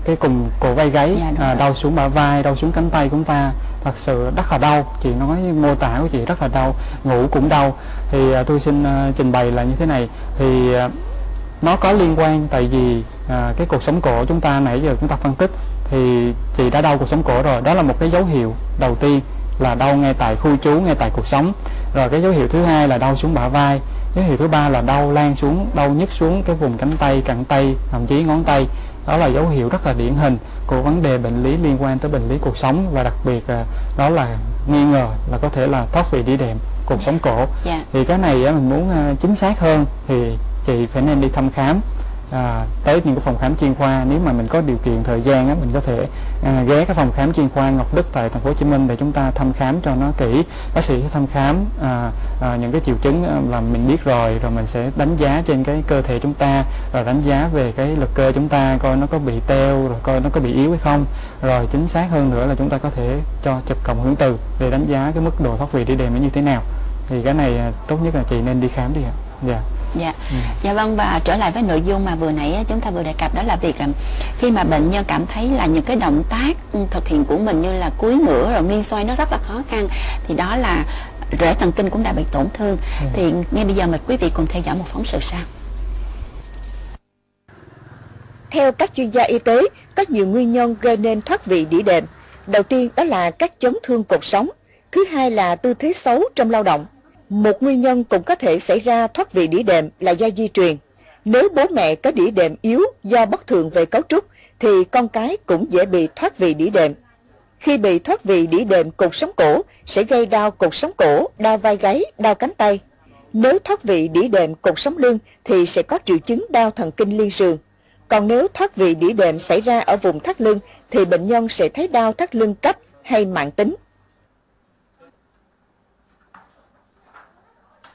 cái cùng cổ vai gáy, dạ, à, đau xuống bả vai, đau xuống cánh tay của ta. Thật sự rất là đau, chị nói mô tả của chị rất là đau, ngủ cũng đau. Thì à, tôi xin à, trình bày là như thế này. Thì à, nó có liên quan tại vì à, cái cột sống cổ chúng ta nãy giờ chúng ta phân tích thì chị đã đau cột sống cổ rồi, đó là một cái dấu hiệu đầu tiên là đau ngay tại khu trú, ngay tại cột sống. Rồi cái dấu hiệu thứ hai là đau xuống bả vai, dấu hiệu thứ ba là đau lan xuống, đau nhức xuống cái vùng cánh tay, cẳng tay, thậm chí ngón tay. Đó là dấu hiệu rất là điển hình của vấn đề bệnh lý liên quan tới bệnh lý cột sống, và đặc biệt đó là nghi ngờ là có thể là thoát vị đĩa đệm, cột sống cổ. Yeah. Thì cái này mình muốn chính xác hơn thì chị phải nên đi thăm khám à, tới những cái phòng khám chuyên khoa. Nếu mà mình có điều kiện thời gian á, mình có thể à, ghé cái phòng khám chuyên khoa Ngọc Đức tại thành phố Hồ Chí Minh để chúng ta thăm khám cho nó kỹ. Bác sĩ thăm khám à, à, những cái triệu chứng là mình biết rồi, rồi mình sẽ đánh giá trên cái cơ thể chúng ta, rồi đánh giá về cái lực cơ chúng ta coi nó có bị teo, rồi coi nó có bị yếu hay không. Rồi chính xác hơn nữa là chúng ta có thể cho chụp cộng hưởng từ để đánh giá cái mức độ thoát vị đĩa đệm nó như thế nào. Thì cái này tốt nhất là chị nên đi khám đi ạ. Dạ. Dạ. Ừ. Dạ vâng, và trở lại với nội dung mà vừa nãy chúng ta vừa đề cập, đó là việc khi mà bệnh nhân cảm thấy là những cái động tác thực hiện của mình như là cúi ngửa rồi nghiêng xoay nó rất là khó khăn, thì đó là rễ thần kinh cũng đã bị tổn thương. Ừ. Thì ngay bây giờ mời quý vị cùng theo dõi một phóng sự sau. Theo các chuyên gia y tế, có nhiều nguyên nhân gây nên thoát vị đĩa đệm. Đầu tiên đó là các chấn thương cột sống, thứ hai là tư thế xấu trong lao động. Một nguyên nhân cũng có thể xảy ra thoát vị đĩa đệm là do di truyền. Nếu bố mẹ có đĩa đệm yếu do bất thường về cấu trúc thì con cái cũng dễ bị thoát vị đĩa đệm. Khi bị thoát vị đĩa đệm cột sống cổ sẽ gây đau cột sống cổ, đau vai gáy, đau cánh tay. Nếu thoát vị đĩa đệm cột sống lưng thì sẽ có triệu chứng đau thần kinh liên sườn. Còn nếu thoát vị đĩa đệm xảy ra ở vùng thắt lưng thì bệnh nhân sẽ thấy đau thắt lưng cấp hay mãn tính.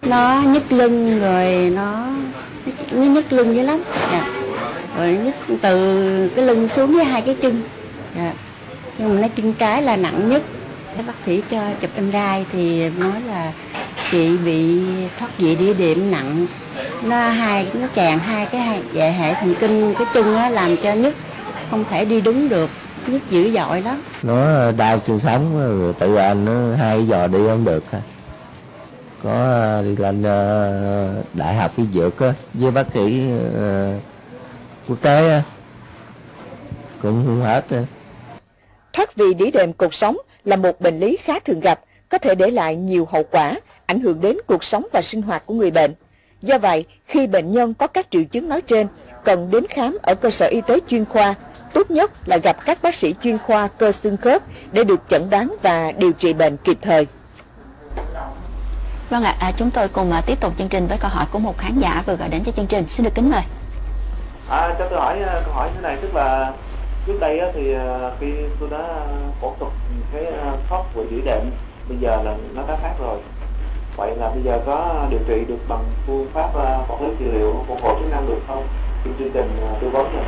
Nó nhức lưng rồi nó, nó nhức lưng dữ lắm, dạ. Rồi nhức từ cái lưng xuống với hai cái chân, dạ. Nhưng mà nó chân trái là nặng nhất. Bác sĩ cho chụp em rai thì nói là chị bị thoát vị đĩa đệm nặng, nó hai nó chèn hai cái hệ hệ thần kinh cái chân đó, làm cho nhức không thể đi đứng được, nhức dữ dội lắm. Nó đau xương sống tự anh nó hai giờ đi không được. Có đi lên đại học y dược với bác sĩ quốc tế cũng không hết. Thoát vị đĩa đệm cột sống là một bệnh lý khá thường gặp, có thể để lại nhiều hậu quả, ảnh hưởng đến cuộc sống và sinh hoạt của người bệnh. Do vậy, khi bệnh nhân có các triệu chứng nói trên, cần đến khám ở cơ sở y tế chuyên khoa, tốt nhất là gặp các bác sĩ chuyên khoa cơ xương khớp để được chẩn đoán và điều trị bệnh kịp thời. Vâng ạ, à, chúng tôi cùng uh, tiếp tục chương trình với câu hỏi của một khán giả vừa gọi đến cho chương trình. Xin được kính mời. À, cho tôi hỏi uh, câu hỏi như thế này, tức là trước đây uh, thì uh, khi tôi đã phẫu thuật cái uh, thoát vị đĩa đệm, bây giờ là nó đã khác rồi. Vậy là bây giờ có điều trị được bằng phương pháp uh, phẫu thuật trị liệu phục hồi chức năng được không? Chương trình uh, tư vấn rồi.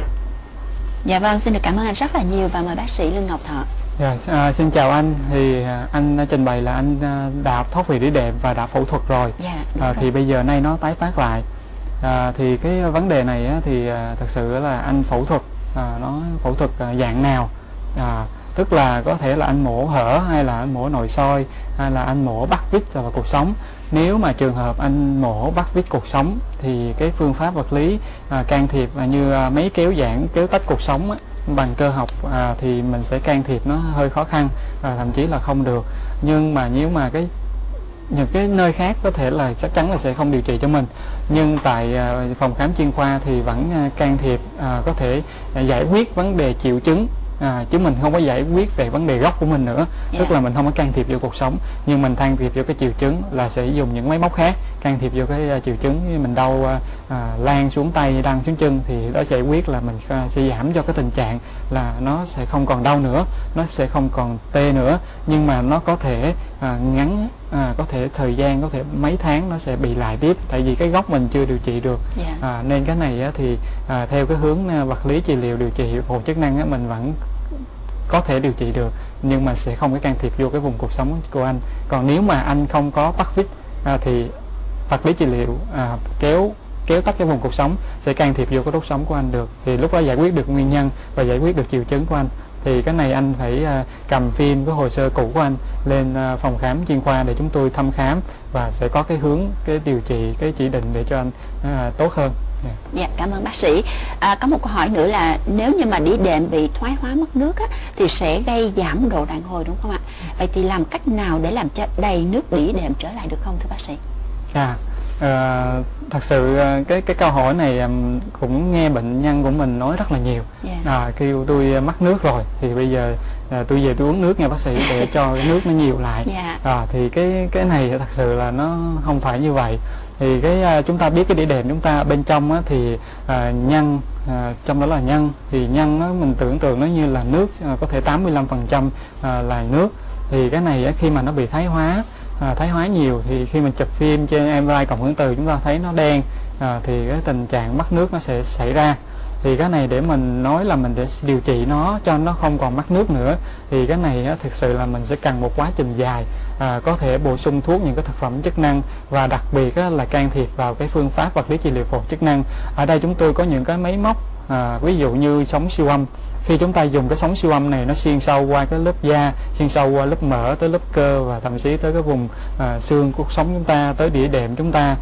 Dạ vâng, xin được cảm ơn anh rất là nhiều và mời bác sĩ Lương Ngọc Thọ. Yeah, à, xin chào anh. Thì anh đã trình bày là anh đã thoát vị đĩa đệm và đã phẫu thuật rồi, yeah, à, thì bây giờ nay nó tái phát lại à, thì cái vấn đề này á, thì à, thật sự là anh phẫu thuật à, nó phẫu thuật à, dạng nào à, tức là có thể là anh mổ hở hay là anh mổ nội soi hay là anh mổ bắt vít và cột sống. Nếu mà trường hợp anh mổ bắt vít cột sống thì cái phương pháp vật lý à, can thiệp à, như à, máy kéo giãn kéo tách cột sống á, bằng cơ học à, thì mình sẽ can thiệp nó hơi khó khăn và thậm chí là không được. Nhưng mà nếu mà cái những cái nơi khác có thể là chắc chắn là sẽ không điều trị cho mình, nhưng tại à, phòng khám chuyên khoa thì vẫn à, can thiệp à, có thể à, giải quyết vấn đề triệu chứng à, chứ mình không có giải quyết về vấn đề gốc của mình nữa, yeah. Tức là mình không có can thiệp vô cuộc sống nhưng mình can thiệp vô cái triệu chứng là sẽ dùng những máy móc khác can thiệp vô cái triệu chứng mình đau à, lan xuống tay, lan xuống chân, thì đó giải quyết là mình sẽ giảm cho cái tình trạng là nó sẽ không còn đau nữa, nó sẽ không còn tê nữa, nhưng mà nó có thể à, ngắn, à, có thể thời gian, có thể mấy tháng nó sẽ bị lại tiếp, tại vì cái gốc mình chưa điều trị được. Yeah. À, nên cái này á, thì à, theo cái hướng vật lý trị liệu điều trị phục hồi chức năng á, mình vẫn có thể điều trị được, nhưng mà sẽ không có can thiệp vô cái vùng cuộc sống của anh. Còn nếu mà anh không có bắt vít à, thì vật lý trị liệu à, kéo kéo tắt cái vùng cuộc sống sẽ can thiệp vô cái đốt sống của anh được, thì lúc đó giải quyết được nguyên nhân và giải quyết được triệu chứng của anh. Thì cái này anh phải à, cầm phim cái hồ sơ cũ của anh lên à, phòng khám chuyên khoa để chúng tôi thăm khám và sẽ có cái hướng cái điều trị, cái chỉ định để cho anh à, tốt hơn. Dạ, cảm ơn bác sĩ. À, có một câu hỏi nữa là nếu như mà đĩa đệm bị thoái hóa mất nước á, thì sẽ gây giảm độ đàn hồi đúng không ạ? Vậy thì làm cách nào để làm cho đầy nước đĩa đệm trở lại được không thưa bác sĩ? À, à, thật sự cái cái câu hỏi này cũng nghe bệnh nhân của mình nói rất là nhiều. Yeah. À, kêu tôi mất nước rồi thì bây giờ à, tôi về tôi uống nước nha bác sĩ để cho nước nó nhiều lại. Yeah. À, thì cái cái này thật sự là nó không phải như vậy. Thì cái chúng ta biết cái đĩa đệm chúng ta bên trong á, thì à, nhân à, trong đó là nhân, thì nhân nó mình tưởng tượng nó như là nước, à, có thể tám mươi lăm phần trăm à, là nước. Thì cái này á, khi mà nó bị thái hóa à, thái hóa nhiều thì khi mình chụp phim trên em rờ i cộng hưởng từ chúng ta thấy nó đen, à, thì cái tình trạng mất nước nó sẽ xảy ra. Thì cái này để mình nói là mình để điều trị nó cho nó không còn mắc nước nữa, thì cái này á, thực sự là mình sẽ cần một quá trình dài, à, có thể bổ sung thuốc, những cái thực phẩm chức năng, và đặc biệt á, là can thiệp vào cái phương pháp vật lý trị liệu phục hồi chức năng. Ở đây chúng tôi có những cái máy móc, à, ví dụ như sóng siêu âm. Khi chúng ta dùng cái sóng siêu âm này, nó xuyên sâu qua cái lớp da, xuyên sâu qua lớp mỡ, tới lớp cơ và thậm chí tới cái vùng à, xương cuộc sống chúng ta, tới đĩa đệm chúng ta,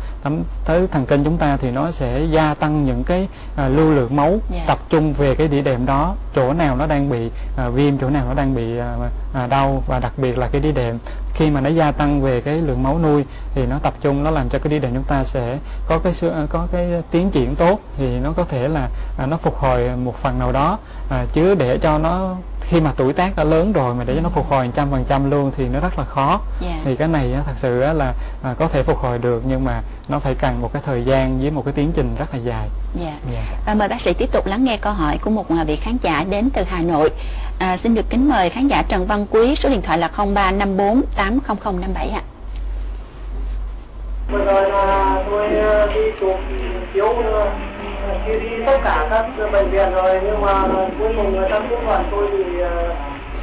tới thần kinh chúng ta, thì nó sẽ gia tăng những cái à, lưu lượng máu. Yeah. Tập trung về cái đĩa đệm đó, chỗ nào nó đang bị à, viêm, chỗ nào nó đang bị à, à, đau. Và đặc biệt là cái đĩa đệm khi mà nó gia tăng về cái lượng máu nuôi thì nó tập trung, nó làm cho cái đĩa đệm chúng ta sẽ có cái có cái tiến triển tốt, thì nó có thể là à, nó phục hồi một phần nào đó, à, chứ để cho nó khi mà tuổi tác đã lớn rồi mà để cho nó phục hồi trăm phần trăm luôn thì nó rất là khó. Yeah. Thì cái này thật sự là có thể phục hồi được, nhưng mà nó phải cần một cái thời gian với một cái tiến trình rất là dài. Yeah. Yeah. À, mời bác sĩ tiếp tục lắng nghe câu hỏi của một vị khán giả đến từ Hà Nội. À, xin được kính mời khán giả Trần Văn Quý, số điện thoại là không ba năm bốn tám không không năm bảy ạ. Vừa rồi là tôi đi chụp chiếu đi đi tất cả các bệnh viện rồi, nhưng mà cuối cùng người ta cũng bảo tôi bị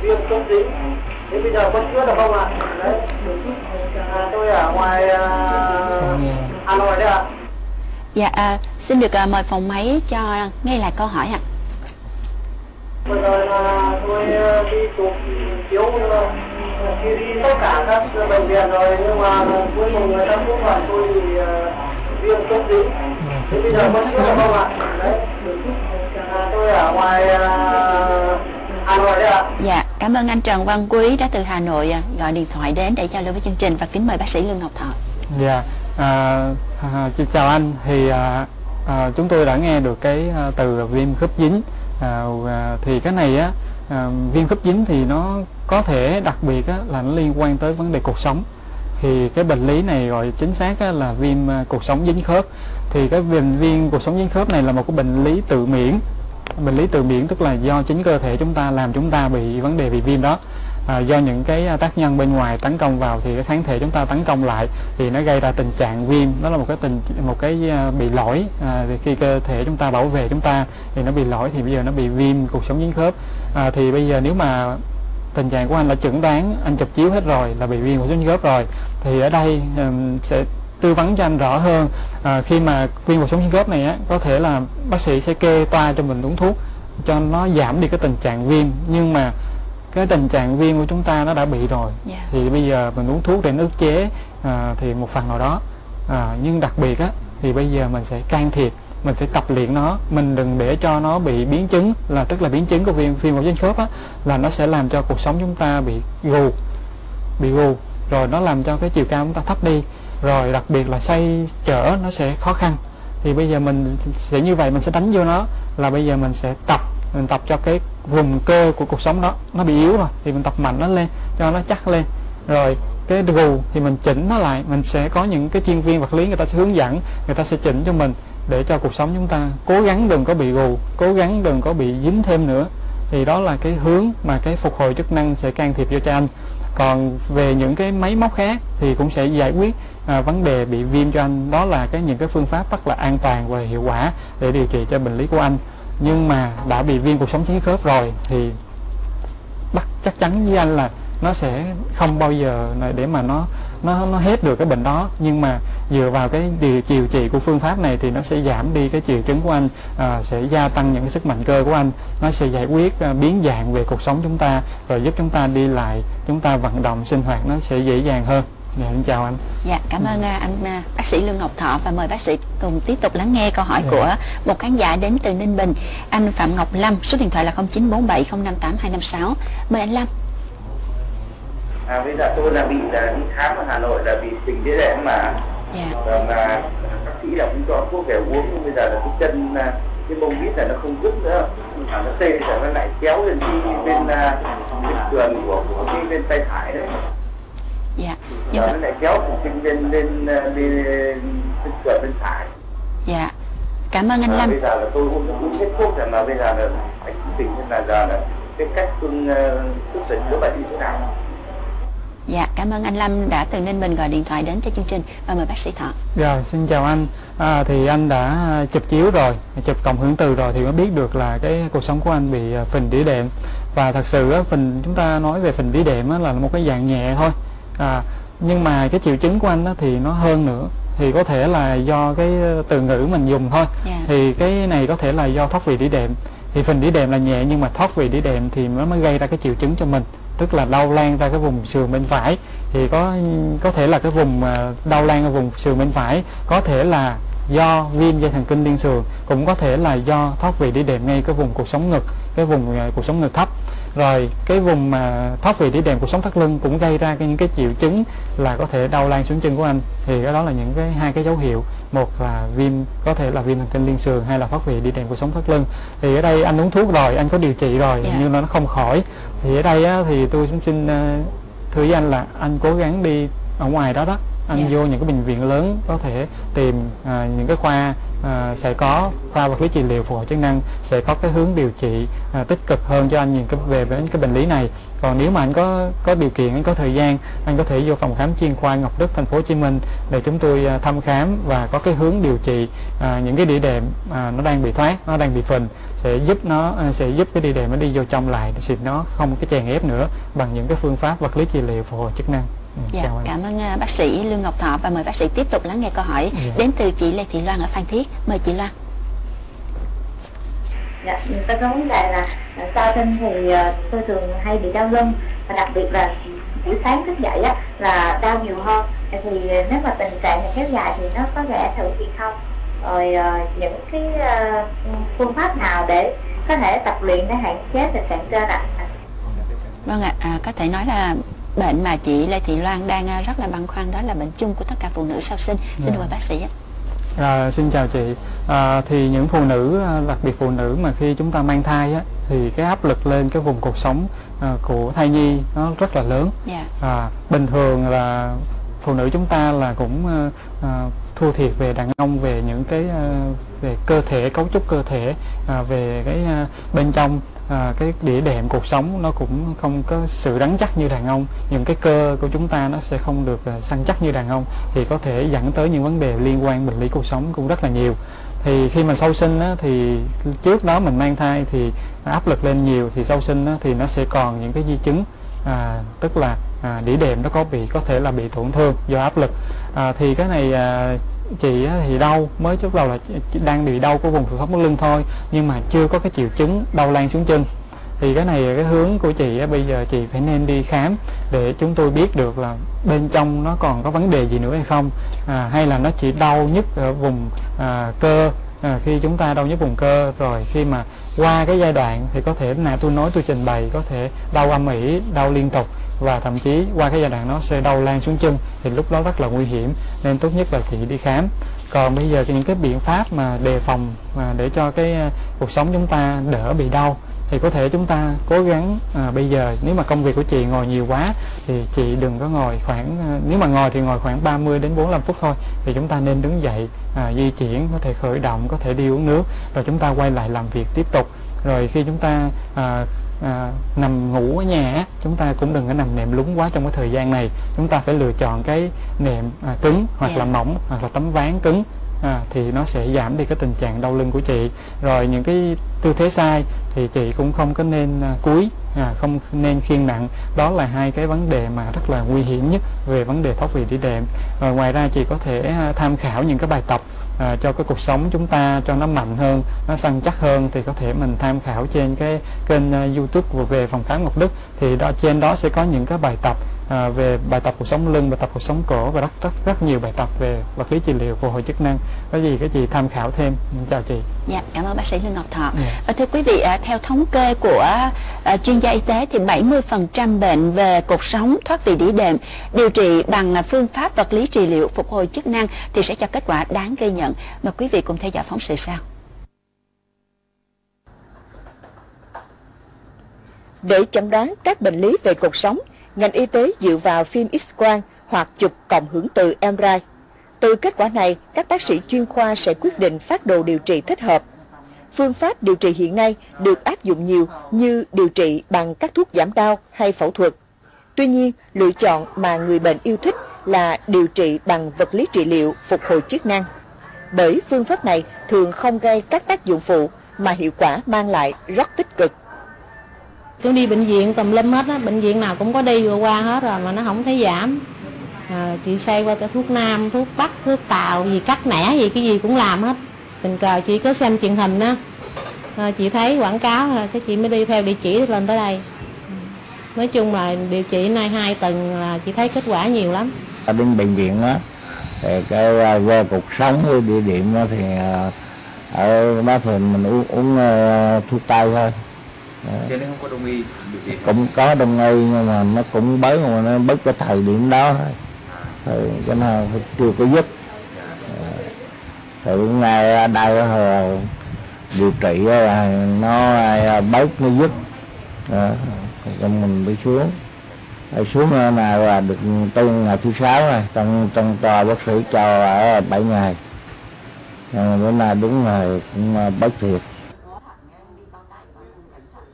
viêm cấp tính. Thế bây giờ có chữa được không ạ? Đấy. À, tôi ở ngoài Hà Nội đấy ạ. Dạ, à, xin được mời phòng máy cho nghe lại câu hỏi ạ. Vừa rồi là tôi đi chụp chiếu đi đi tất cả các bệnh viện rồi, nhưng mà cuối cùng người ta cũng bảo tôi bị viêm cấp tính. Thế bây giờ có chữa được không ạ? Đấy. À, tôi ở ngoài Hà Nội đấy ạ. Dạ, cảm ơn anh Trần Văn Quý đã từ Hà Nội gọi điện thoại đến để giao lưu với chương trình, và kính mời bác sĩ Lương Ngọc Thọ. Dạ, à, à, chào anh. Thì à, à, chúng tôi đã nghe được cái à, từ viêm khớp dính. À, à, thì cái này á, à, viêm khớp dính thì nó có thể đặc biệt á, là nó liên quan tới vấn đề cột sống. Thì cái bệnh lý này gọi chính xác á, là viêm cột sống dính khớp. Thì cái viêm viêm cột sống dính khớp này là một cái bệnh lý tự miễn. Bệnh lý tự miễn tức là do chính cơ thể chúng ta làm chúng ta bị vấn đề bị viêm đó. À, do những cái tác nhân bên ngoài tấn công vào thì cái kháng thể chúng ta tấn công lại, thì nó gây ra tình trạng viêm. Đó là một cái tình một cái bị lỗi, à, thì khi cơ thể chúng ta bảo vệ chúng ta thì nó bị lỗi, thì bây giờ nó bị viêm cột sống dính khớp. À, thì bây giờ nếu mà tình trạng của anh là chẩn đoán, anh chụp chiếu hết rồi là bị viêm cột sống dính khớp rồi, thì ở đây um, sẽ tư vấn cho anh rõ hơn. À, khi mà viêm cột sống dính khớp này á, có thể là bác sĩ sẽ kê toa cho mình uống thuốc cho nó giảm đi cái tình trạng viêm, nhưng mà cái tình trạng viêm của chúng ta nó đã bị rồi. Yeah. Thì bây giờ mình uống thuốc để ức chế à, thì một phần nào đó, à, nhưng đặc biệt á, thì bây giờ mình phải can thiệp, mình phải tập luyện nó, mình đừng để cho nó bị biến chứng, là tức là biến chứng của viêm viêm cột sống khớp á, là nó sẽ làm cho cuộc sống chúng ta bị gù bị gù rồi nó làm cho cái chiều cao chúng ta thấp đi, rồi đặc biệt là xoay trở nó sẽ khó khăn. Thì bây giờ mình sẽ như vậy, mình sẽ đánh vô nó là bây giờ mình sẽ tập mình tập cho cái vùng cơ của cuộc sống đó nó bị yếu rồi, thì mình tập mạnh nó lên cho nó chắc lên, rồi cái gù thì mình chỉnh nó lại, mình sẽ có những cái chuyên viên vật lý người ta sẽ hướng dẫn, người ta sẽ chỉnh cho mình để cho cuộc sống chúng ta cố gắng đừng có bị gù, cố gắng đừng có bị dính thêm nữa. Thì đó là cái hướng mà cái phục hồi chức năng sẽ can thiệp vô cho anh. Còn về những cái máy móc khác thì cũng sẽ giải quyết à, vấn đề bị viêm cho anh. Đó là cái những cái phương pháp rất là an toàn và hiệu quả để điều trị cho bệnh lý của anh. Nhưng mà đã bị viêm cột sống xương khớp rồi thì bắt chắc chắn với anh là nó sẽ không bao giờ để mà nó nó nó hết được cái bệnh đó. Nhưng mà dựa vào cái điều điều trị của phương pháp này thì nó sẽ giảm đi cái triệu chứng của anh, à, sẽ gia tăng những cái sức mạnh cơ của anh, nó sẽ giải quyết à, biến dạng về cuộc sống chúng ta, rồi giúp chúng ta đi lại, chúng ta vận động sinh hoạt nó sẽ dễ dàng hơn. Dạ, em chào anh. Dạ, cảm ơn anh bác sĩ Lương Ngọc Thọ, và mời bác sĩ cùng tiếp tục lắng nghe câu hỏi dạ. của một khán giả đến từ Ninh Bình, anh Phạm Ngọc Lâm, số điện thoại là không chín bốn bảy không năm tám hai năm sáu. Mời anh Lâm. À, bây giờ tôi là bị là đi khám ở Hà Nội là bị tình đĩa đệm mà yeah. mà bác sĩ là cũng cho thuốc về uống, nhưng bây giờ là cái chân cái bông bít là nó không dứt nữa, mà nó tê rồi nó lại kéo lên cái bên bên sườn của của cái bên tay phải đấy. Dạ. Yeah. Nó lại kéo bên bên bên bên sườn bên phải. Dạ. Yeah. Cảm ơn anh à, Lâm. Bây giờ là tôi uống uống hết thuốc rồi mà bây giờ là phải tỉnh, nên là giờ là cái cách phương thuốc tỉnh chữa bệnh như thế nào? Dạ, cảm ơn anh Lâm đã từ Ninh Bình gọi điện thoại đến cho chương trình, và mời bác sĩ Thọ. Dạ, xin chào anh. À, thì anh đã chụp chiếu rồi, chụp cộng hưởng từ rồi thì mới biết được là cái cuộc sống của anh bị phình đĩa đệm. Và thật sự phình, chúng ta nói về phình đĩa đệm là một cái dạng nhẹ thôi. À, nhưng mà cái triệu chứng của anh thì nó hơn nữa, thì có thể là do cái từ ngữ mình dùng thôi. Dạ. Thì cái này có thể là do thoát vị đĩa đệm. Thì phình đĩa đệm là nhẹ, nhưng mà thoát vị đĩa đệm thì nó mới gây ra cái triệu chứng cho mình, tức là đau lan ra cái vùng sườn bên phải. Thì có có thể là cái vùng đau lan ở vùng sườn bên phải có thể là do viêm dây thần kinh liên sườn, cũng có thể là do thoát vị đĩa đệm ngay cái vùng cột sống ngực, cái vùng cột sống ngực thấp. Rồi cái vùng mà thoát vị đĩa đệm cột sống thắt lưng cũng gây ra những cái triệu chứng là có thể đau lan xuống chân của anh. Thì cái đó là những cái hai cái dấu hiệu, một là viêm, có thể là viêm thần kinh liên sườn, hay là thoát vị đĩa đệm cột sống thắt lưng. Thì ở đây anh uống thuốc rồi, anh có điều trị rồi yeah. nhưng mà nó không khỏi. Thì ở đây á, thì tôi cũng xin thưa với anh là anh cố gắng đi ở ngoài đó đó, anh yeah. vô những cái bệnh viện lớn, có thể tìm à, những cái khoa à, sẽ có khoa vật lý trị liệu phục hồi chức năng sẽ có cái hướng điều trị à, tích cực hơn cho anh những cái về đến cái bệnh lý này. Còn nếu mà anh có có điều kiện, anh có thời gian, anh có thể vô phòng khám chuyên khoa Ngọc Đức Thành phố Hồ Chí Minh để chúng tôi à, thăm khám và có cái hướng điều trị à, những cái đĩa đệm à, nó đang bị thoát, nó đang bị phình, sẽ giúp nó sẽ giúp cái đĩa đệm nó đi vô trong lại, thì nó không cái chèn ép nữa bằng những cái phương pháp vật lý trị liệu phục hồi chức năng. Dạ, cảm ơn uh, bác sĩ Lương Ngọc Thọ, và mời bác sĩ tiếp tục lắng nghe câu hỏi dạ. đến từ chị Lê Thị Loan ở Phan Thiết. Mời chị Loan. Dạ, tôi có vấn đề là sau thân thì tôi thường hay bị đau lưng, và đặc biệt là buổi sáng thức dậy á, là đau nhiều hơn. Thì nếu mà tình trạng này kéo dài thì nó có vẻ thử gì không? Rồi những cái phương pháp nào để có thể tập luyện để hạn chế tình trạng trên ạ? Vâng ạ, à, có thể nói là bệnh mà chị Lê Thị Loan đang rất là băn khoăn, đó là bệnh chung của tất cả phụ nữ sau sinh. Xin yeah. mời bác sĩ. À, xin chào chị. À, thì những phụ nữ, đặc biệt phụ nữ mà khi chúng ta mang thai á, thì cái áp lực lên cái vùng cột sống à, của thai nhi nó rất là lớn. Yeah. À, bình thường là phụ nữ chúng ta là cũng à, thua thiệt về đàn ông về những cái à, về cơ thể, cấu trúc cơ thể, à, về cái à, bên trong. À, cái đĩa đệm cột sống nó cũng không có sự rắn chắc như đàn ông, những cái cơ của chúng ta nó sẽ không được uh, săn chắc như đàn ông, thì có thể dẫn tới những vấn đề liên quan bệnh lý cột sống cũng rất là nhiều. Thì khi mà sau sinh á, thì trước đó mình mang thai thì áp lực lên nhiều, thì sau sinh á, thì nó sẽ còn những cái di chứng à, tức là à, đĩa đệm nó có bị có thể là bị tổn thương do áp lực. À, thì cái này à, chị thì đau mới trước đầu là đang bị đau của vùng cột sống lưng thôi, nhưng mà chưa có cái triệu chứng đau lan xuống chân. Thì cái này cái hướng của chị bây giờ chị phải nên đi khám để chúng tôi biết được là bên trong nó còn có vấn đề gì nữa hay không, à, hay là nó chỉ đau nhất ở vùng à, cơ. À, khi chúng ta đau nhức vùng cơ rồi, khi mà qua cái giai đoạn thì có thể là tôi nói tôi trình bày có thể đau âm ỉ, đau liên tục, và thậm chí qua cái giai đoạn nó sẽ đau lan xuống chân, thì lúc đó rất là nguy hiểm, nên tốt nhất là chị đi khám. Còn bây giờ những cái biện pháp mà đề phòng mà để cho cái cuộc sống chúng ta đỡ bị đau thì có thể chúng ta cố gắng à, bây giờ nếu mà công việc của chị ngồi nhiều quá thì chị đừng có ngồi khoảng, nếu mà ngồi thì ngồi khoảng ba mươi đến bốn mươi lăm phút thôi, thì chúng ta nên đứng dậy à, di chuyển, có thể khởi động, có thể đi uống nước rồi chúng ta quay lại làm việc tiếp tục. Rồi khi chúng ta à, À, nằm ngủ ở nhà, chúng ta cũng đừng có nằm nệm lúng quá trong cái thời gian này. Chúng ta phải lựa chọn cái nệm à, cứng hoặc yeah. là mỏng, hoặc là tấm ván cứng à, thì nó sẽ giảm đi cái tình trạng đau lưng của chị. Rồi những cái tư thế sai thì chị cũng không có nên à, cúi, à, không nên khiêng nặng. Đó là hai cái vấn đề mà rất là nguy hiểm nhất về vấn đề thoát vị đĩa đệm. Rồi ngoài ra chị có thể à, tham khảo những cái bài tập À, cho cái cuộc sống chúng ta cho nó mạnh hơn, nó săn chắc hơn, thì có thể mình tham khảo trên cái kênh uh, YouTube về phòng khám Ngọc Đức, thì đó, trên đó sẽ có những cái bài tập à, về bài tập cuộc sống lưng, bài tập cuộc sống cổ và rất rất rất nhiều bài tập về vật lý trị liệu, phục hồi chức năng. Có gì cái chị tham khảo thêm. Chào chị. Dạ, cảm ơn bác sĩ Lương Ngọc Thọ. Dạ. Thưa quý vị, theo thống kê của uh, chuyên gia y tế thì bảy mươi phần trăm bệnh về cột sống thoát vị đĩa đệm điều trị bằng phương pháp vật lý trị liệu phục hồi chức năng thì sẽ cho kết quả đáng ghi nhận. Mời quý vị cùng theo dõi phóng sự sau. Để chẩn đoán các bệnh lý về cột sống, ngành y tế dựa vào phim X-quang hoặc chụp cộng hưởng từ em rờ i. Từ kết quả này, các bác sĩ chuyên khoa sẽ quyết định phác đồ điều trị thích hợp. Phương pháp điều trị hiện nay được áp dụng nhiều như điều trị bằng các thuốc giảm đau hay phẫu thuật. Tuy nhiên, lựa chọn mà người bệnh yêu thích là điều trị bằng vật lý trị liệu phục hồi chức năng. Bởi phương pháp này thường không gây các tác dụng phụ mà hiệu quả mang lại rất tích cực. Tôi đi bệnh viện tùm lum hết á, bệnh viện nào cũng có đi vừa qua hết rồi mà nó không thấy giảm. À, chị xoay qua thuốc Nam, thuốc Bắc, thuốc Tàu, gì cắt nẻ gì cái gì cũng làm hết. Tình cờ chị có xem truyền hình á, à, chị thấy quảng cáo rồi, cái chị mới đi theo địa chỉ lên tới đây. Nói chung là điều trị nay hai tuần là chị thấy kết quả nhiều lắm. Ở bên bệnh viện á, cái do cột sống địa điểm đó thì ở bác thường mình uống, uống thuốc tây thôi. Chứ không có đồng ý. Cũng có đồng ý nhưng mà nó cũng bớt, mà nó bớt cái thời điểm đó thôi. Rồi cái nào chưa có giúp. Rồi ngày đây điều trị là nó bớt nó giúp. Rồi mình đi xuống. Rồi xuống là, là được từ ngày thứ sáu rồi, trong trong tòa bác sĩ cho ở bảy ngày. Rồi bữa nay đúng rồi cũng bớt thiệt.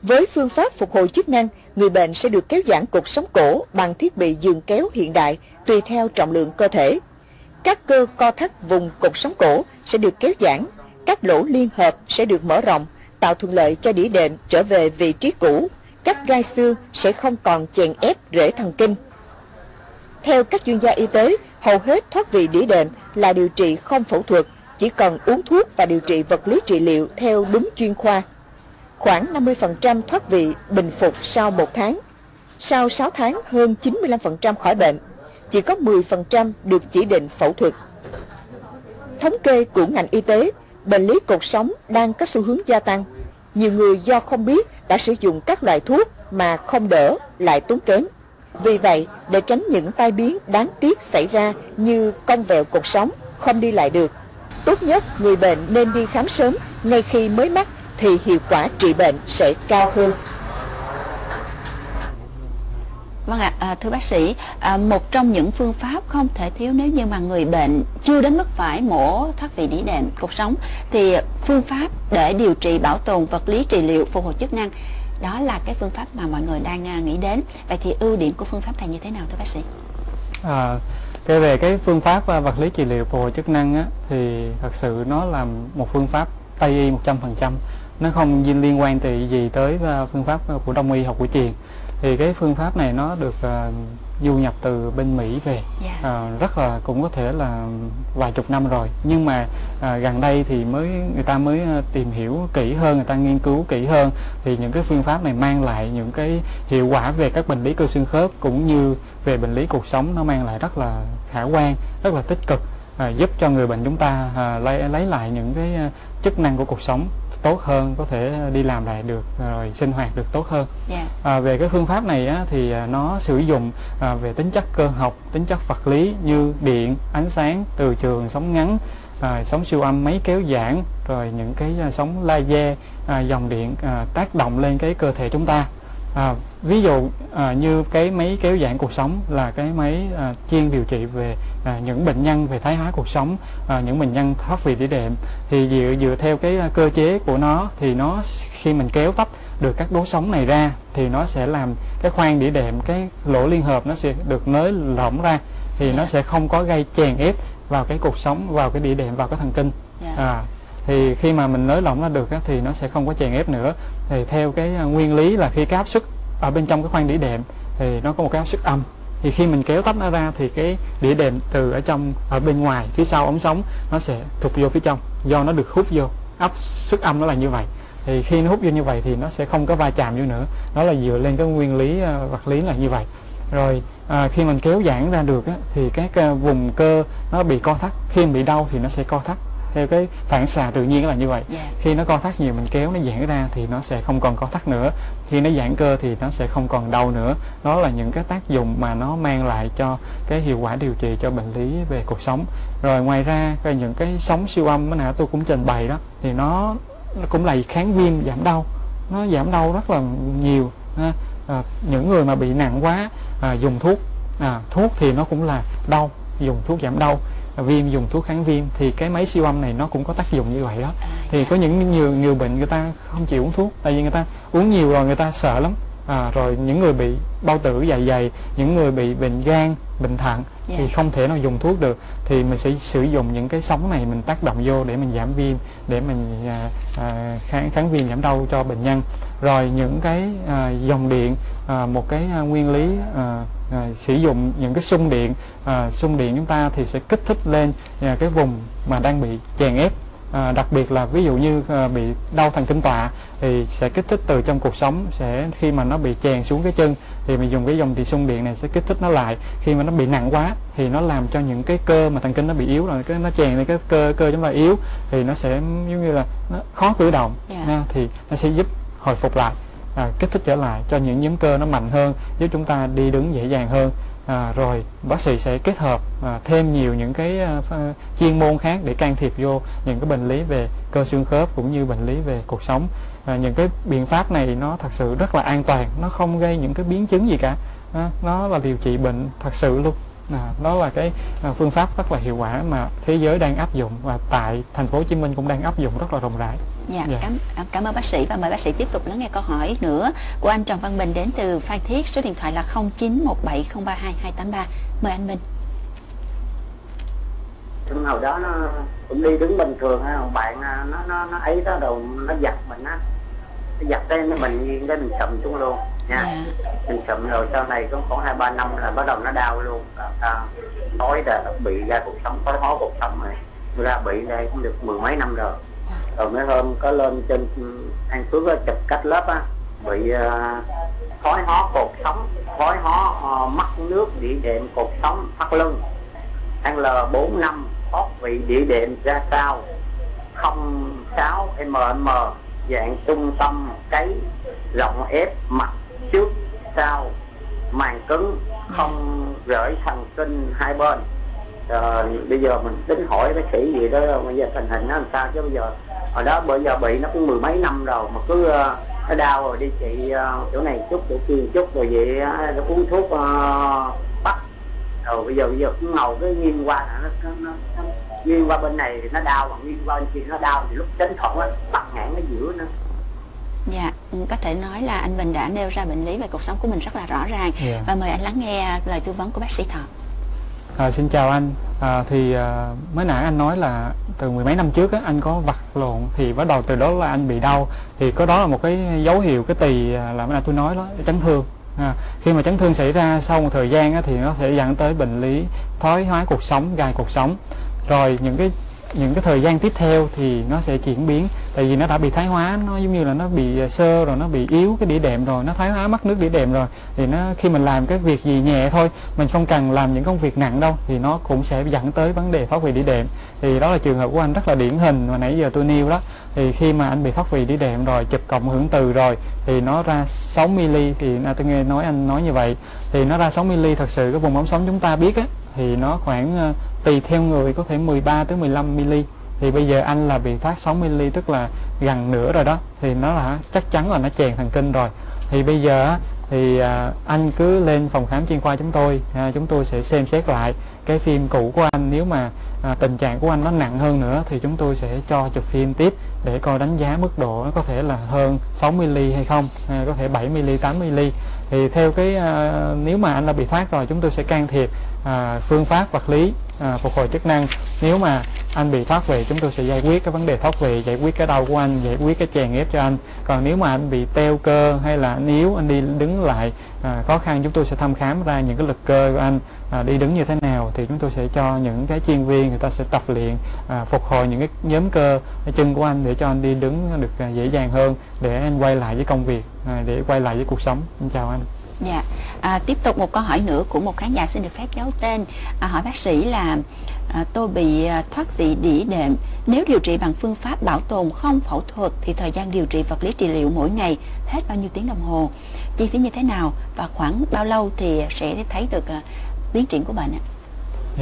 Với phương pháp phục hồi chức năng, người bệnh sẽ được kéo giãn cột sống cổ bằng thiết bị giường kéo hiện đại tùy theo trọng lượng cơ thể. Các cơ co thắt vùng cột sống cổ sẽ được kéo giãn, các lỗ liên hợp sẽ được mở rộng, tạo thuận lợi cho đĩa đệm trở về vị trí cũ, các gai xương sẽ không còn chèn ép rễ thần kinh. Theo các chuyên gia y tế, hầu hết thoát vị đĩa đệm là điều trị không phẫu thuật, chỉ cần uống thuốc và điều trị vật lý trị liệu theo đúng chuyên khoa. Khoảng năm mươi phần trăm thoát vị bình phục sau một tháng. Sau sáu tháng, hơn chín mươi lăm phần trăm khỏi bệnh. Chỉ có mười phần trăm được chỉ định phẫu thuật. Thống kê của ngành y tế, bệnh lý cột sống đang có xu hướng gia tăng. Nhiều người do không biết đã sử dụng các loại thuốc mà không đỡ, lại tốn kém. Vì vậy, để tránh những tai biến đáng tiếc xảy ra như cong vẹo cột sống, không đi lại được, tốt nhất người bệnh nên đi khám sớm ngay khi mới mắc, thì hiệu quả trị bệnh sẽ cao hơn. Vâng ạ, à, thưa bác sĩ, à, một trong những phương pháp không thể thiếu nếu như mà người bệnh chưa đến mức phải mổ thoát vị đĩa đệm cột sống, thì phương pháp để điều trị bảo tồn vật lý trị liệu phục hồi chức năng, đó là cái phương pháp mà mọi người đang nghĩ đến. Vậy thì ưu điểm của phương pháp này như thế nào thưa bác sĩ? À... Cái về cái phương pháp vật lý trị liệu phục hồi chức năng á, thì thật sự nó là một phương pháp Tây y một trăm phần trăm, nó không liên quan gì, gì tới phương pháp của Đông y, học cổ truyền. Thì cái phương pháp này nó được uh, du nhập từ bên Mỹ về, yeah. uh, rất là cũng có thể là vài chục năm rồi, nhưng mà uh, gần đây thì mới người ta mới tìm hiểu kỹ hơn, người ta nghiên cứu kỹ hơn, thì những cái phương pháp này mang lại những cái hiệu quả về các bệnh lý cơ xương khớp cũng như về bệnh lý cuộc sống, nó mang lại rất là khả quan, rất là tích cực. À, giúp cho người bệnh chúng ta à, lấy, lấy lại những cái à, chức năng của cuộc sống tốt hơn, có thể đi làm lại được, rồi sinh hoạt được tốt hơn. Yeah. À, về cái phương pháp này á, thì à, nó sử dụng à, về tính chất cơ học, tính chất vật lý như điện, ánh sáng, từ trường, sóng ngắn, à, sóng siêu âm, máy kéo giãn, rồi những cái sóng laser, à, dòng điện à, tác động lên cái cơ thể chúng ta. À, ví dụ à, như cái máy kéo giãn cuộc sống là cái máy à, chuyên điều trị về à, những bệnh nhân về thái hóa cuộc sống, à, những bệnh nhân thoát vị đĩa đệm. Thì dựa, dựa theo cái cơ chế của nó thì nó khi mình kéo tách được các đố sống này ra thì nó sẽ làm cái khoang đĩa đệm, cái lỗ liên hợp nó sẽ được nới lỏng ra, thì nó sẽ không có gây chèn ép vào cái cuộc sống, vào cái đĩa đệm, vào cái thần kinh. À, thì khi mà mình nới lỏng ra được á, thì nó sẽ không có chèn ép nữa. Thì theo cái nguyên lý là khi cái áp suất ở bên trong cái khoang đĩa đệm thì nó có một cái áp suất âm, thì khi mình kéo tách nó ra thì cái đĩa đệm từ ở trong, ở bên ngoài phía sau ống sống nó sẽ thụt vô phía trong, do nó được hút vô, áp suất âm nó là như vậy. Thì khi nó hút vô như vậy thì nó sẽ không có va chạm vô nữa, đó là dựa lên cái nguyên lý uh, vật lý là như vậy. Rồi à, khi mình kéo giãn ra được á, thì các uh, vùng cơ nó bị co thắt, khi mình bị đau thì nó sẽ co thắt theo cái phản xạ tự nhiên là như vậy. Yeah. Khi nó co thắt nhiều, mình kéo nó giãn ra thì nó sẽ không còn co thắt nữa, khi nó giãn cơ thì nó sẽ không còn đau nữa. Đó là những cái tác dụng mà nó mang lại cho cái hiệu quả điều trị cho bệnh lý về cuộc sống. Rồi ngoài ra cái những cái sóng siêu âm nãy tôi cũng trình bày đó, thì nó nó cũng là kháng viêm giảm đau, nó giảm đau rất là nhiều. À, những người mà bị nặng quá à, dùng thuốc à, thuốc thì nó cũng là đau, dùng thuốc giảm đau, à, viêm dùng thuốc kháng viêm, thì cái máy siêu âm này nó cũng có tác dụng như vậy đó. Thì có những nhiều nhiều bệnh người ta không chịu uống thuốc, tại vì người ta uống nhiều rồi người ta sợ lắm. À, rồi những người bị bao tử dạ dày, những người bị bệnh gan, bệnh thận yeah. thì không thể nào dùng thuốc được, thì mình sẽ sử dụng những cái sóng này mình tác động vô để mình giảm viêm, để mình à, à, kháng, kháng viêm giảm đau cho bệnh nhân. Rồi những cái à, dòng điện, à, một cái à, nguyên lý à, à, sử dụng những cái xung điện, à, xung điện chúng ta thì sẽ kích thích lên à, cái vùng mà đang bị chèn ép. À, đặc biệt là ví dụ như à, bị đau thần kinh tọa thì sẽ kích thích từ trong cuộc sống, sẽ khi mà nó bị chèn xuống cái chân thì mình dùng cái dòng điện xung điện này sẽ kích thích nó lại. Khi mà nó bị nặng quá thì nó làm cho những cái cơ mà thần kinh nó bị yếu rồi, cái nó chèn lên cái cơ cơ chúng ta yếu thì nó sẽ giống như là nó khó cử động. Yeah. Nha, thì nó sẽ giúp hồi phục lại, à, kích thích trở lại cho những nhóm cơ nó mạnh hơn, giúp chúng ta đi đứng dễ dàng hơn. À, rồi bác sĩ sẽ kết hợp à, thêm nhiều những cái à, chuyên môn khác để can thiệp vô những cái bệnh lý về cơ xương khớp cũng như bệnh lý về cuộc sống. À, những cái biện pháp này nó thật sự rất là an toàn, nó không gây những cái biến chứng gì cả, à, nó là điều trị bệnh thật sự luôn. À, đó là cái à, phương pháp rất là hiệu quả mà thế giới đang áp dụng, và tại thành phố Hồ Chí Minh cũng đang áp dụng rất là rộng rãi. Dạ, dạ. Cảm, cảm ơn bác sĩ, và mời bác sĩ tiếp tục lắng nghe câu hỏi nữa của anh Trần Văn Bình đến từ Phan Thiết, số điện thoại là không chín một bảy không ba hai hai tám ba. Mời anh Bình. Trong hồi đó nó cũng đi đứng bình thường ha, bạn nó nó nó ấy đó đầu nó giật mình á, nó giật cái mình cái mình sầm xuống luôn nha. Dạ. Mình sầm rồi sau này cũng khoảng hai ba năm là bắt đầu nó đau luôn, à, nói là bị ra cuộc sống, có hóa cuộc sống này, ra bị đây cũng được mười mấy năm rồi. Rồi mấy hôm có lên trên An Phước chụp cách lớp á, bị uh, khói hó cột sống, khói hó uh, mắc nước địa đệm cột sống thắt lưng, ăn lờ bốn năm thoát vị địa đệm ra sao không sáu mm, dạng trung tâm cấy rộng ép mặt trước sau, màng cứng không rỡi thần kinh hai bên. Rồi, bây giờ mình tính hỏi bác sĩ gì đó, bây giờ tình hình nó làm sao chứ bây giờ hồi đó bây giờ bị nó cũng mười mấy năm rồi mà cứ uh, nó đau rồi đi chị uh, chỗ này chút, chỗ kia chút rồi vậy nó uh, uống thuốc uh, bắt rồi bây giờ bây giờ cứ ngầu cái nghiêng qua nó, nó, nó, nó nghiêng qua bên này thì nó đau, còn nghiêng qua bên kia nó đau, thì lúc tránh thuận á bắt ngãn nó giữa nữa. Dạ, có thể nói là anh Bình đã nêu ra bệnh lý về cuộc sống của mình rất là rõ ràng. Yeah. Và mời anh lắng nghe lời tư vấn của bác sĩ Thọ. À, xin chào anh. À, thì à, mới nãy anh nói là từ mười mấy năm trước á, anh có vật lộn, thì bắt đầu từ đó là anh bị đau, thì có đó là một cái dấu hiệu, cái tỳ là mới nãy tôi nói đó, chấn thương. À, khi mà chấn thương xảy ra sau một thời gian á, thì nó sẽ dẫn tới bệnh lý thoái hóa cuộc sống, gai cuộc sống. Rồi những cái những cái thời gian tiếp theo thì nó sẽ chuyển biến, tại vì nó đã bị thái hóa, nó giống như là nó bị sơ rồi, nó bị yếu cái đĩa đệm rồi, nó thái hóa mất nước đĩa đệm rồi, thì nó khi mình làm cái việc gì nhẹ thôi, mình không cần làm những công việc nặng đâu, thì nó cũng sẽ dẫn tới vấn đề thoát vị đĩa đệm. Thì đó là trường hợp của anh rất là điển hình mà nãy giờ tôi nêu đó. Thì khi mà anh bị thoát vị đĩa đệm rồi, chụp cộng hưởng từ rồi thì nó ra sáu mi li, thì tôi nghe nói anh nói như vậy thì nó ra sáu mi li. Thật sự cái vùng ống sống chúng ta biết á, thì nó khoảng tùy theo người có thể mười ba tới mười lăm mi-li-mét. Thì bây giờ anh là bị thoát sáu mi-li-mét, tức là gần nửa rồi đó, thì nó là chắc chắn là nó chèn thần kinh rồi. Thì bây giờ thì anh cứ lên phòng khám chuyên khoa chúng tôi, chúng tôi sẽ xem xét lại cái phim cũ của anh. Nếu mà tình trạng của anh nó nặng hơn nữa thì chúng tôi sẽ cho chụp phim tiếp để coi đánh giá mức độ, nó có thể là hơn sáu mi-li-mét hay không, có thể bảy mi-li-mét, tám mi-li-mét. Thì theo cái nếu mà anh đã bị thoát rồi, chúng tôi sẽ can thiệp phương pháp vật lý phục hồi chức năng. Nếu mà anh bị thoát vị, chúng tôi sẽ giải quyết cái vấn đề thoát vị, giải quyết cái đau của anh, giải quyết cái chèn ép cho anh. Còn nếu mà anh bị teo cơ hay là anh yếu, anh đi đứng lại à, khó khăn, chúng tôi sẽ thăm khám ra những cái lực cơ của anh à, đi đứng như thế nào, thì chúng tôi sẽ cho những cái chuyên viên người ta sẽ tập luyện à, phục hồi những cái nhóm cơ cái chân của anh để cho anh đi đứng được à, dễ dàng hơn, để anh quay lại với công việc, à, để quay lại với cuộc sống. Xin chào anh. Dạ, à, tiếp tục một câu hỏi nữa của một khán giả xin được phép giấu tên. À, hỏi bác sĩ là à, tôi bị thoát vị đĩa đệm. Nếu điều trị bằng phương pháp bảo tồn không phẫu thuật thì thời gian điều trị vật lý trị liệu mỗi ngày hết bao nhiêu tiếng đồng hồ? Chi phí như thế nào? Và khoảng bao lâu thì sẽ thấy được à, tiến triển của bệnh ạ?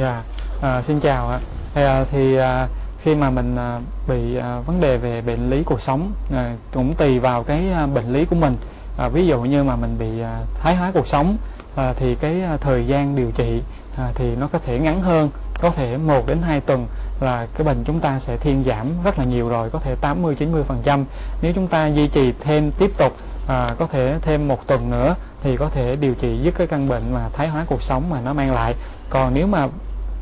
Dạ, à, xin chào ạ. À, thì à, khi mà mình à, bị à, vấn đề về bệnh lý cuộc sống à, cũng tùy vào cái à, bệnh lý của mình. À, ví dụ như mà mình bị à, thái hóa cuộc sống à, thì cái à, thời gian điều trị à, thì nó có thể ngắn hơn, có thể một đến hai tuần là cái bệnh chúng ta sẽ thuyên giảm rất là nhiều rồi, có thể tám mươi đến chín mươi phần trăm. Nếu chúng ta duy trì thêm tiếp tục à, có thể thêm một tuần nữa thì có thể điều trị dứt cái căn bệnh mà thái hóa cuộc sống mà nó mang lại. Còn nếu mà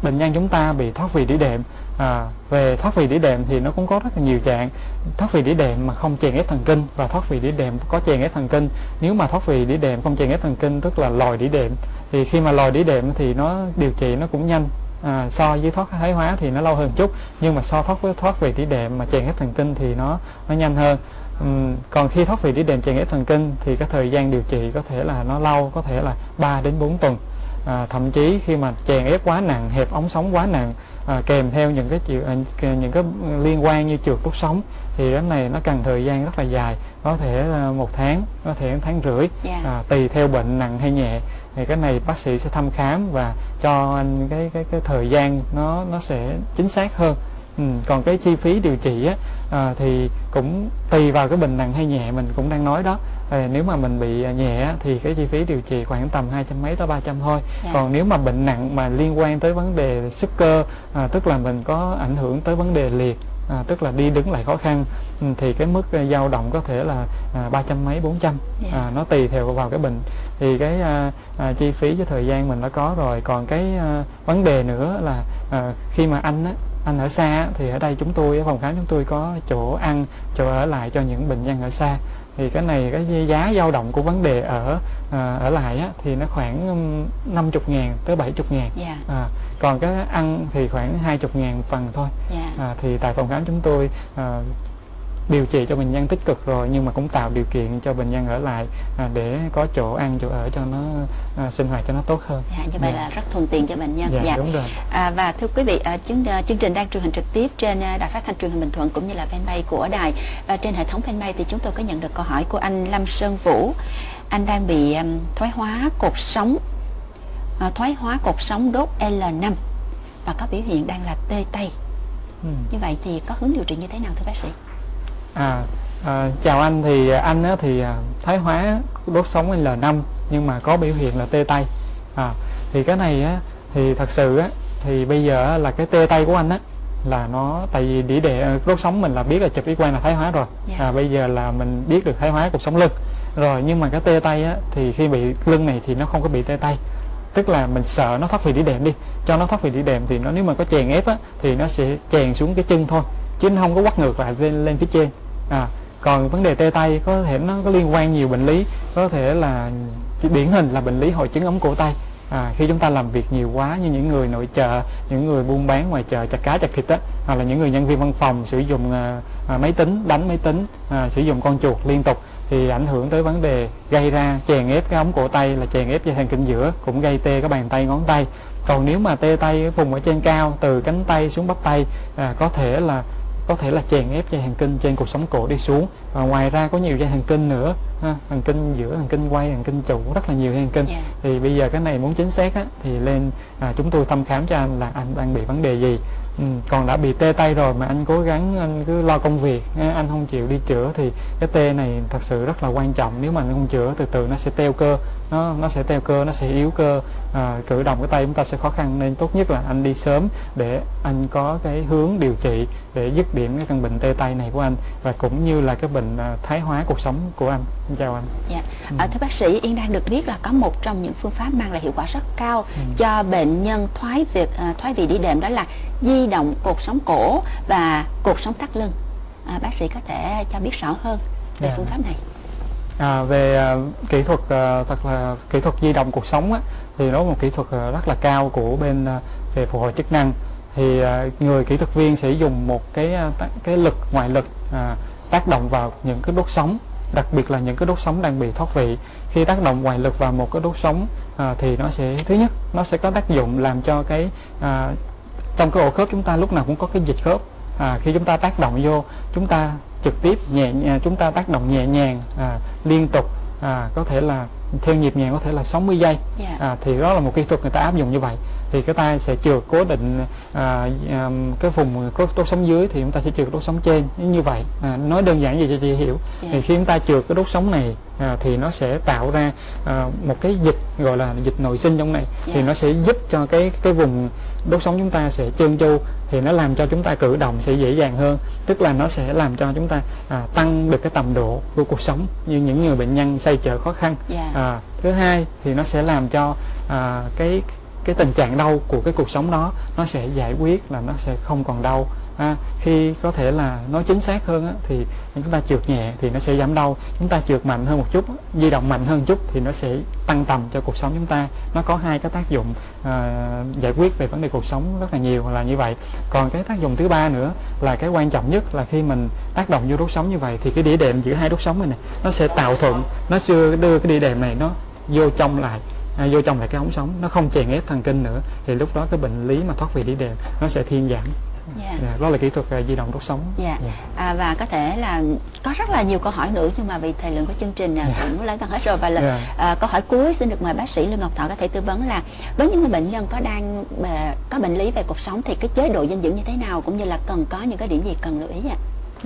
bệnh nhân chúng ta bị thoát vị đĩa đệm, à, về thoát vị đĩa đệm thì nó cũng có rất là nhiều dạng. Thoát vị đĩa đệm mà không chèn ép thần kinh và thoát vị đĩa đệm có chèn ép thần kinh. Nếu mà thoát vị đĩa đệm không chèn ép thần kinh tức là lòi đĩa đệm, thì khi mà lòi đĩa đệm thì nó điều trị nó cũng nhanh. À, so với thoát thái hóa thì nó lâu hơn chút, nhưng mà so thoát với thoát vị đĩa đệm mà chèn ép thần kinh thì nó nó nhanh hơn. Uhm, còn khi thoát vị đĩa đệm chèn ép thần kinh thì cái thời gian điều trị có thể là nó lâu, có thể là ba đến bốn tuần. À, thậm chí khi mà chèn ép quá nặng, hẹp ống sống quá nặng, à, kèm theo những cái triệu, những cái liên quan như trượt đốt sống, thì cái này nó cần thời gian rất là dài, có thể một tháng, có thể một tháng rưỡi, yeah. à, tùy theo bệnh nặng hay nhẹ. Thì cái này bác sĩ sẽ thăm khám và cho anh cái cái cái thời gian nó nó sẽ chính xác hơn. Ừ, còn cái chi phí điều trị á, à, thì cũng tùy vào cái bệnh nặng hay nhẹ mình cũng đang nói đó. À, nếu mà mình bị nhẹ thì cái chi phí điều trị khoảng tầm hai trăm mấy tới ba trăm thôi. Yeah. Còn nếu mà bệnh nặng mà liên quan tới vấn đề sức cơ, à, tức là mình có ảnh hưởng tới vấn đề liệt, à, tức là đi đứng lại khó khăn, thì cái mức dao động có thể là ba trăm mấy bốn trăm, yeah. à, nó tùy theo vào cái bệnh. Thì cái à, à, chi phí với thời gian mình đã có rồi. Còn cái à, vấn đề nữa là à, khi mà anh á, anh ở xa thì ở đây chúng tôi, ở phòng khám chúng tôi có chỗ ăn, chỗ ở lại cho những bệnh nhân ở xa. Thì cái này cái giá dao động của vấn đề ở à, ở lại á, thì nó khoảng năm mươi ngàn tới bảy mươi ngàn, yeah. à, còn cái ăn thì khoảng hai mươi ngàn phần thôi, yeah. à, thì tại phòng khám chúng tôi à, điều trị cho bệnh nhân tích cực rồi, nhưng mà cũng tạo điều kiện cho bệnh nhân ở lại à, để có chỗ ăn, chỗ ở cho nó à, sinh hoạt cho nó tốt hơn. Dạ, như vậy dạ. là rất thuận tiện cho bệnh nhân. Dạ, dạ. Đúng rồi. À, và thưa quý vị, à, chương, à, chương trình đang truyền hình trực tiếp trên à, Đài Phát thanh Truyền hình Bình Thuận cũng như là fanpage của đài. Và trên hệ thống fanpage thì chúng tôi có nhận được câu hỏi của anh Lâm Sơn Vũ. Anh đang bị um, thoái hóa cột sống, à, thoái hóa cột sống đốt L năm và có biểu hiện đang là tê tay. Ừ. Như vậy thì có hướng điều trị như thế nào thưa bác sĩ? À, à, chào anh. Thì anh á, thì à, thái hóa đốt sống L năm nhưng mà có biểu hiện là tê tay. à, Thì cái này á, thì thật sự á, thì bây giờ là cái tê tay của anh á, là nó tại vì đĩa đệm đốt sống mình là biết là chụp X-quang là thái hóa rồi, yeah. à, bây giờ là mình biết được thái hóa cột sống lưng rồi. Nhưng mà cái tê tay á, thì khi bị lưng này thì nó không có bị tê tay, tức là mình sợ nó thoát vị đĩa đệm đi, cho nó thoát vị đĩa đệm thì nó nếu mà có chèn ép á, thì nó sẽ chèn xuống cái chân thôi chứ nó không có quắt ngược lại lên, lên phía trên. À, còn vấn đề tê tay có thể nó có liên quan nhiều bệnh lý, có thể là điển hình là bệnh lý hội chứng ống cổ tay. À, khi chúng ta làm việc nhiều quá như những người nội trợ, những người buôn bán ngoài chợ chặt cá chặt thịt á, hoặc là những người nhân viên văn phòng sử dụng à, máy tính, đánh máy tính, à, sử dụng con chuột liên tục thì ảnh hưởng tới vấn đề gây ra chèn ép cái ống cổ tay, là chèn ép dây thần kinh giữa, cũng gây tê cái bàn tay, ngón tay. Còn nếu mà tê tay vùng ở trên cao từ cánh tay xuống bắp tay, à, có thể là có thể là chèn ép dây thần kinh trên cột sống cổ đi xuống, Và ngoài ra có nhiều dây thần kinh nữa ha, thần kinh giữa, thần kinh quay, thần kinh trụ, rất là nhiều dây thần kinh. Yeah. Thì bây giờ cái này muốn chính xác á, thì lên à, chúng tôi thăm khám cho anh là anh đang bị vấn đề gì. Ừ, còn đã bị tê tay rồi mà anh cố gắng, anh cứ lo công việc, anh không chịu đi chữa thì cái tê này thật sự rất là quan trọng. Nếu mà anh không chữa, từ từ nó sẽ teo cơ, nó nó sẽ teo cơ, nó sẽ yếu cơ, à, cử động cái tay chúng ta sẽ khó khăn. Nên tốt nhất là anh đi sớm để anh có cái hướng điều trị để dứt điểm cái căn bệnh tê tay này của anh, và cũng như là cái bệnh à, thái hóa cuộc sống của anh. Chào anh. Dạ. À, thưa bác sĩ, Yên đang được biết là có một trong những phương pháp mang lại hiệu quả rất cao ừ. cho bệnh nhân thoái việc à, thoái vị đĩa đệm, đó là di động cột sống cổ và cột sống thắt lưng. À, bác sĩ có thể cho biết rõ hơn về dạ. phương pháp này. À, về à, kỹ thuật à, thật là kỹ thuật di động cột sống á, thì nó một kỹ thuật à, rất là cao của bên à, về phục hồi chức năng. Thì à, người kỹ thuật viên sẽ dùng một cái cái lực ngoại lực à, tác động vào những cái đốt sống, đặc biệt là những cái đốt sống đang bị thoát vị. Khi tác động ngoại lực vào một cái đốt sống à, thì nó sẽ, thứ nhất nó sẽ có tác dụng làm cho cái à, trong cái ổ khớp chúng ta lúc nào cũng có cái dịch khớp. À, khi chúng ta tác động vô, chúng ta trực tiếp nhẹ nhàng, chúng ta tác động nhẹ nhàng à, liên tục à, có thể là theo nhịp nhàng có thể là sáu mươi giây yeah. à, thì đó là một kỹ thuật người ta áp dụng như vậy. Thì cái tay sẽ trượt cố định à, à, cái vùng đốt sống dưới thì chúng ta sẽ trượt đốt sống trên như vậy. À, nói đơn giản gì cho chị hiểu. Yeah. Thì khi chúng ta trượt cái đốt sống này à, thì nó sẽ tạo ra à, một cái dịch gọi là dịch nội sinh trong này. Yeah. Thì nó sẽ giúp cho cái cái vùng đốt sống chúng ta sẽ trơn tru, thì nó làm cho chúng ta cử động sẽ dễ dàng hơn, tức là nó sẽ làm cho chúng ta à, tăng được cái tầm độ của cuộc sống như những người bệnh nhân xoay trở khó khăn. Yeah. À, thứ hai thì nó sẽ làm cho à, cái cái tình trạng đau của cái cuộc sống đó nó sẽ giải quyết, là nó sẽ không còn đau. À, khi có thể là nói chính xác hơn á, thì chúng ta trượt nhẹ thì nó sẽ giảm đau, chúng ta trượt mạnh hơn một chút, di động mạnh hơn một chút thì nó sẽ tăng tầm cho cuộc sống chúng ta. Nó có hai cái tác dụng à, giải quyết về vấn đề cuộc sống rất là nhiều là như vậy. Còn cái tác dụng thứ ba nữa là cái quan trọng nhất, là khi mình tác động vô đốt sống như vậy thì cái đĩa đệm giữa hai đốt sống này, này nó sẽ tạo thuận, nó chưa đưa cái đĩa đệm này nó vô trong lại. À, vô trong lại cái ống sống, nó không chèn ép thần kinh nữa, thì lúc đó cái bệnh lý mà thoát vị đĩa đệm nó sẽ thuyên giảm. Yeah. Yeah, đó là kỹ thuật uh, di động đốt sống. Yeah. Yeah. À, và có thể là có rất là nhiều câu hỏi nữa, nhưng mà vì thời lượng của chương trình yeah. cũng đã gần hết rồi, và là yeah. à, câu hỏi cuối xin được mời bác sĩ Lương Ngọc Thọ có thể tư vấn là với những người bệnh nhân có đang à, có bệnh lý về cột sống thì cái chế độ dinh dưỡng như thế nào, cũng như là cần có những cái điểm gì cần lưu ý ạ? À?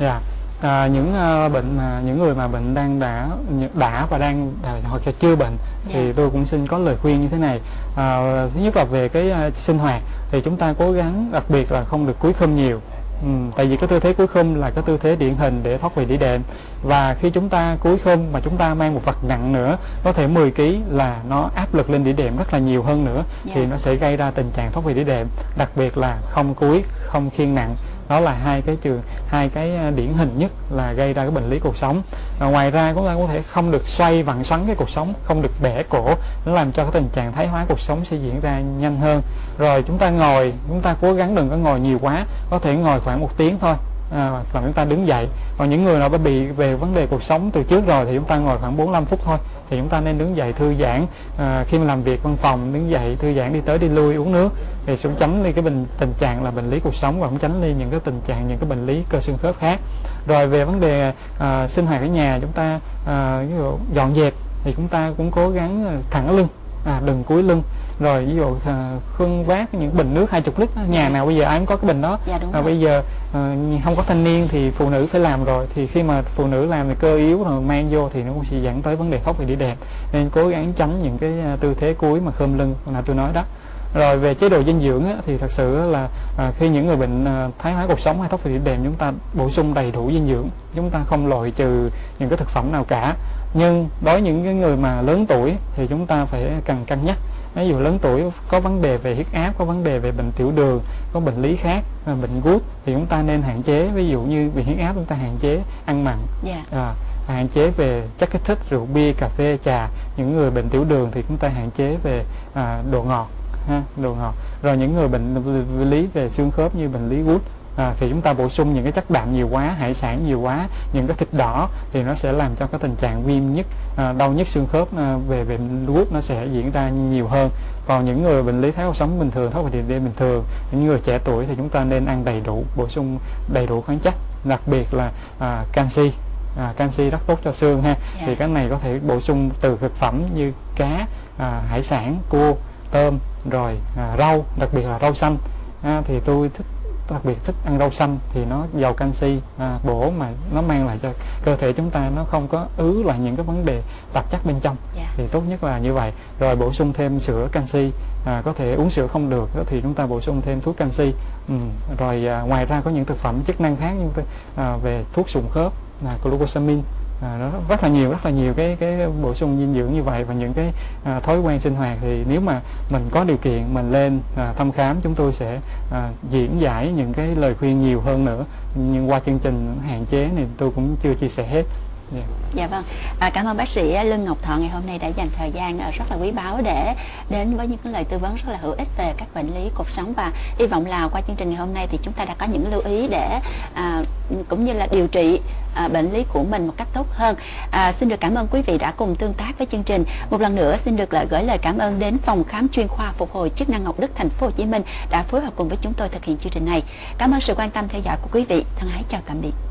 Yeah. À, những uh, bệnh mà những người mà bệnh đang đã đã và đang hoặc là chưa bệnh yeah. thì tôi cũng xin có lời khuyên như thế này. À, thứ nhất là về cái uh, sinh hoạt thì chúng ta cố gắng đặc biệt là không được cúi khom nhiều. Ừ, tại vì cái tư thế cúi khom là cái tư thế điển hình để thoát vị đĩa đệm, và khi chúng ta cúi khom mà chúng ta mang một vật nặng nữa, có thể mười ký là nó áp lực lên đĩa đệm rất là nhiều hơn nữa yeah. thì nó sẽ gây ra tình trạng thoát vị đĩa đệm. Đặc biệt là không cúi, không khiêng nặng, đó là hai cái trường hai cái điển hình nhất là gây ra cái bệnh lý cột sống. Và ngoài ra chúng ta có thể không được xoay vặn xoắn cái cột sống, không được bẻ cổ, nó làm cho cái tình trạng thái hóa cột sống sẽ diễn ra nhanh hơn. Rồi chúng ta ngồi, chúng ta cố gắng đừng có ngồi nhiều quá, có thể ngồi khoảng một tiếng thôi à, làm chúng ta đứng dậy. Còn những người nào đã bị về vấn đề cột sống từ trước rồi thì chúng ta ngồi khoảng bốn mươi lăm phút thôi, thì chúng ta nên đứng dậy thư giãn. À, khi mà làm việc văn phòng, đứng dậy thư giãn, đi tới đi lui, uống nước thì cũng tránh đi cái bình, tình trạng là bệnh lý cột sống, và cũng tránh đi những cái tình trạng, những cái bệnh lý cơ xương khớp khác. Rồi về vấn đề à, sinh hoạt ở nhà, chúng ta à, ví dụ dọn dẹp thì chúng ta cũng cố gắng thẳng lưng, à, đừng cúi lưng. Rồi ví dụ à, khuân vác những bình nước hai mươi lít, nhà nào bây giờ ai cũng có cái bình đó. Dạ, à, bây giờ à, không có thanh niên thì phụ nữ phải làm rồi, thì khi mà phụ nữ làm thì cơ yếu rồi mang vô thì nó cũng sẽ dẫn tới vấn đề thoát vị đĩa đệm. Nên cố gắng tránh những cái tư thế cúi mà khom lưng là tôi nói đó. Rồi về chế độ dinh dưỡng á, thì thật sự là à, khi những người bệnh à, thái hóa cột sống hay thoát vị đĩa đệm, chúng ta bổ sung đầy đủ dinh dưỡng, chúng ta không loại trừ những cái thực phẩm nào cả. Nhưng đối với những cái người mà lớn tuổi thì chúng ta phải cần cân nhắc. Ví dụ lớn tuổi có vấn đề về huyết áp, có vấn đề về bệnh tiểu đường, có bệnh lý khác, bệnh gút thì chúng ta nên hạn chế. Ví dụ như bị huyết áp chúng ta hạn chế ăn mặn, yeah. à, hạn chế về chất kích thích, rượu bia, cà phê, trà. Những người bệnh tiểu đường thì chúng ta hạn chế về à, đồ ngọt, ha, đồ ngọt. Rồi những người bệnh lý về xương khớp như bệnh lý gút à, thì chúng ta bổ sung những cái chất đạm nhiều quá, hải sản nhiều quá, những cái thịt đỏ thì nó sẽ làm cho cái tình trạng viêm nhức, à, đau nhức xương khớp à, về về gút nó sẽ diễn ra nhiều hơn. Còn những người bệnh lý thái hóa sống bình thường, thoát vị đĩa đệm bình thường, những người trẻ tuổi thì chúng ta nên ăn đầy đủ, bổ sung đầy đủ khoáng chất, đặc biệt là à, canxi. à, canxi rất tốt cho xương ha. Dạ. Thì cái này có thể bổ sung từ thực phẩm như cá, à, hải sản, cua, tôm, rồi à, rau, đặc biệt là rau xanh. À, thì tôi thích đặc biệt thích ăn rau xanh thì nó giàu canxi, à, bổ, mà nó mang lại cho cơ thể chúng ta nó không có ứ lại những cái vấn đề tạp chất bên trong. Yeah. Thì tốt nhất là như vậy. Rồi bổ sung thêm sữa canxi, à, có thể uống sữa không được thì chúng ta bổ sung thêm thuốc canxi. Ừ. Rồi à, ngoài ra có những thực phẩm chức năng khác như à, về thuốc sụn khớp, à, glucosamine, à, nó rất là nhiều rất là nhiều cái cái bổ sung dinh dưỡng như vậy, và những cái à, thói quen sinh hoạt thì nếu mà mình có điều kiện mình lên à, thăm khám, chúng tôi sẽ à, diễn giải những cái lời khuyên nhiều hơn nữa, nhưng qua chương trình hạn chế thì tôi cũng chưa chia sẻ hết. Yeah. Dạ vâng, à, cảm ơn bác sĩ Lương Ngọc Thọ ngày hôm nay đã dành thời gian rất là quý báu để đến với những cái lời tư vấn rất là hữu ích về các bệnh lý cột sống, và hy vọng là qua chương trình ngày hôm nay thì chúng ta đã có những lưu ý để à, cũng như là điều trị à, bệnh lý của mình một cách tốt hơn. À, xin được cảm ơn quý vị đã cùng tương tác với chương trình. Một lần nữa xin được lại gửi lời cảm ơn đến phòng khám chuyên khoa Phục Hồi Chức Năng Ngọc Đức thành phố Hồ Chí Minh đã phối hợp cùng với chúng tôi thực hiện chương trình này. Cảm ơn sự quan tâm theo dõi của quý vị. Thân ái chào tạm biệt.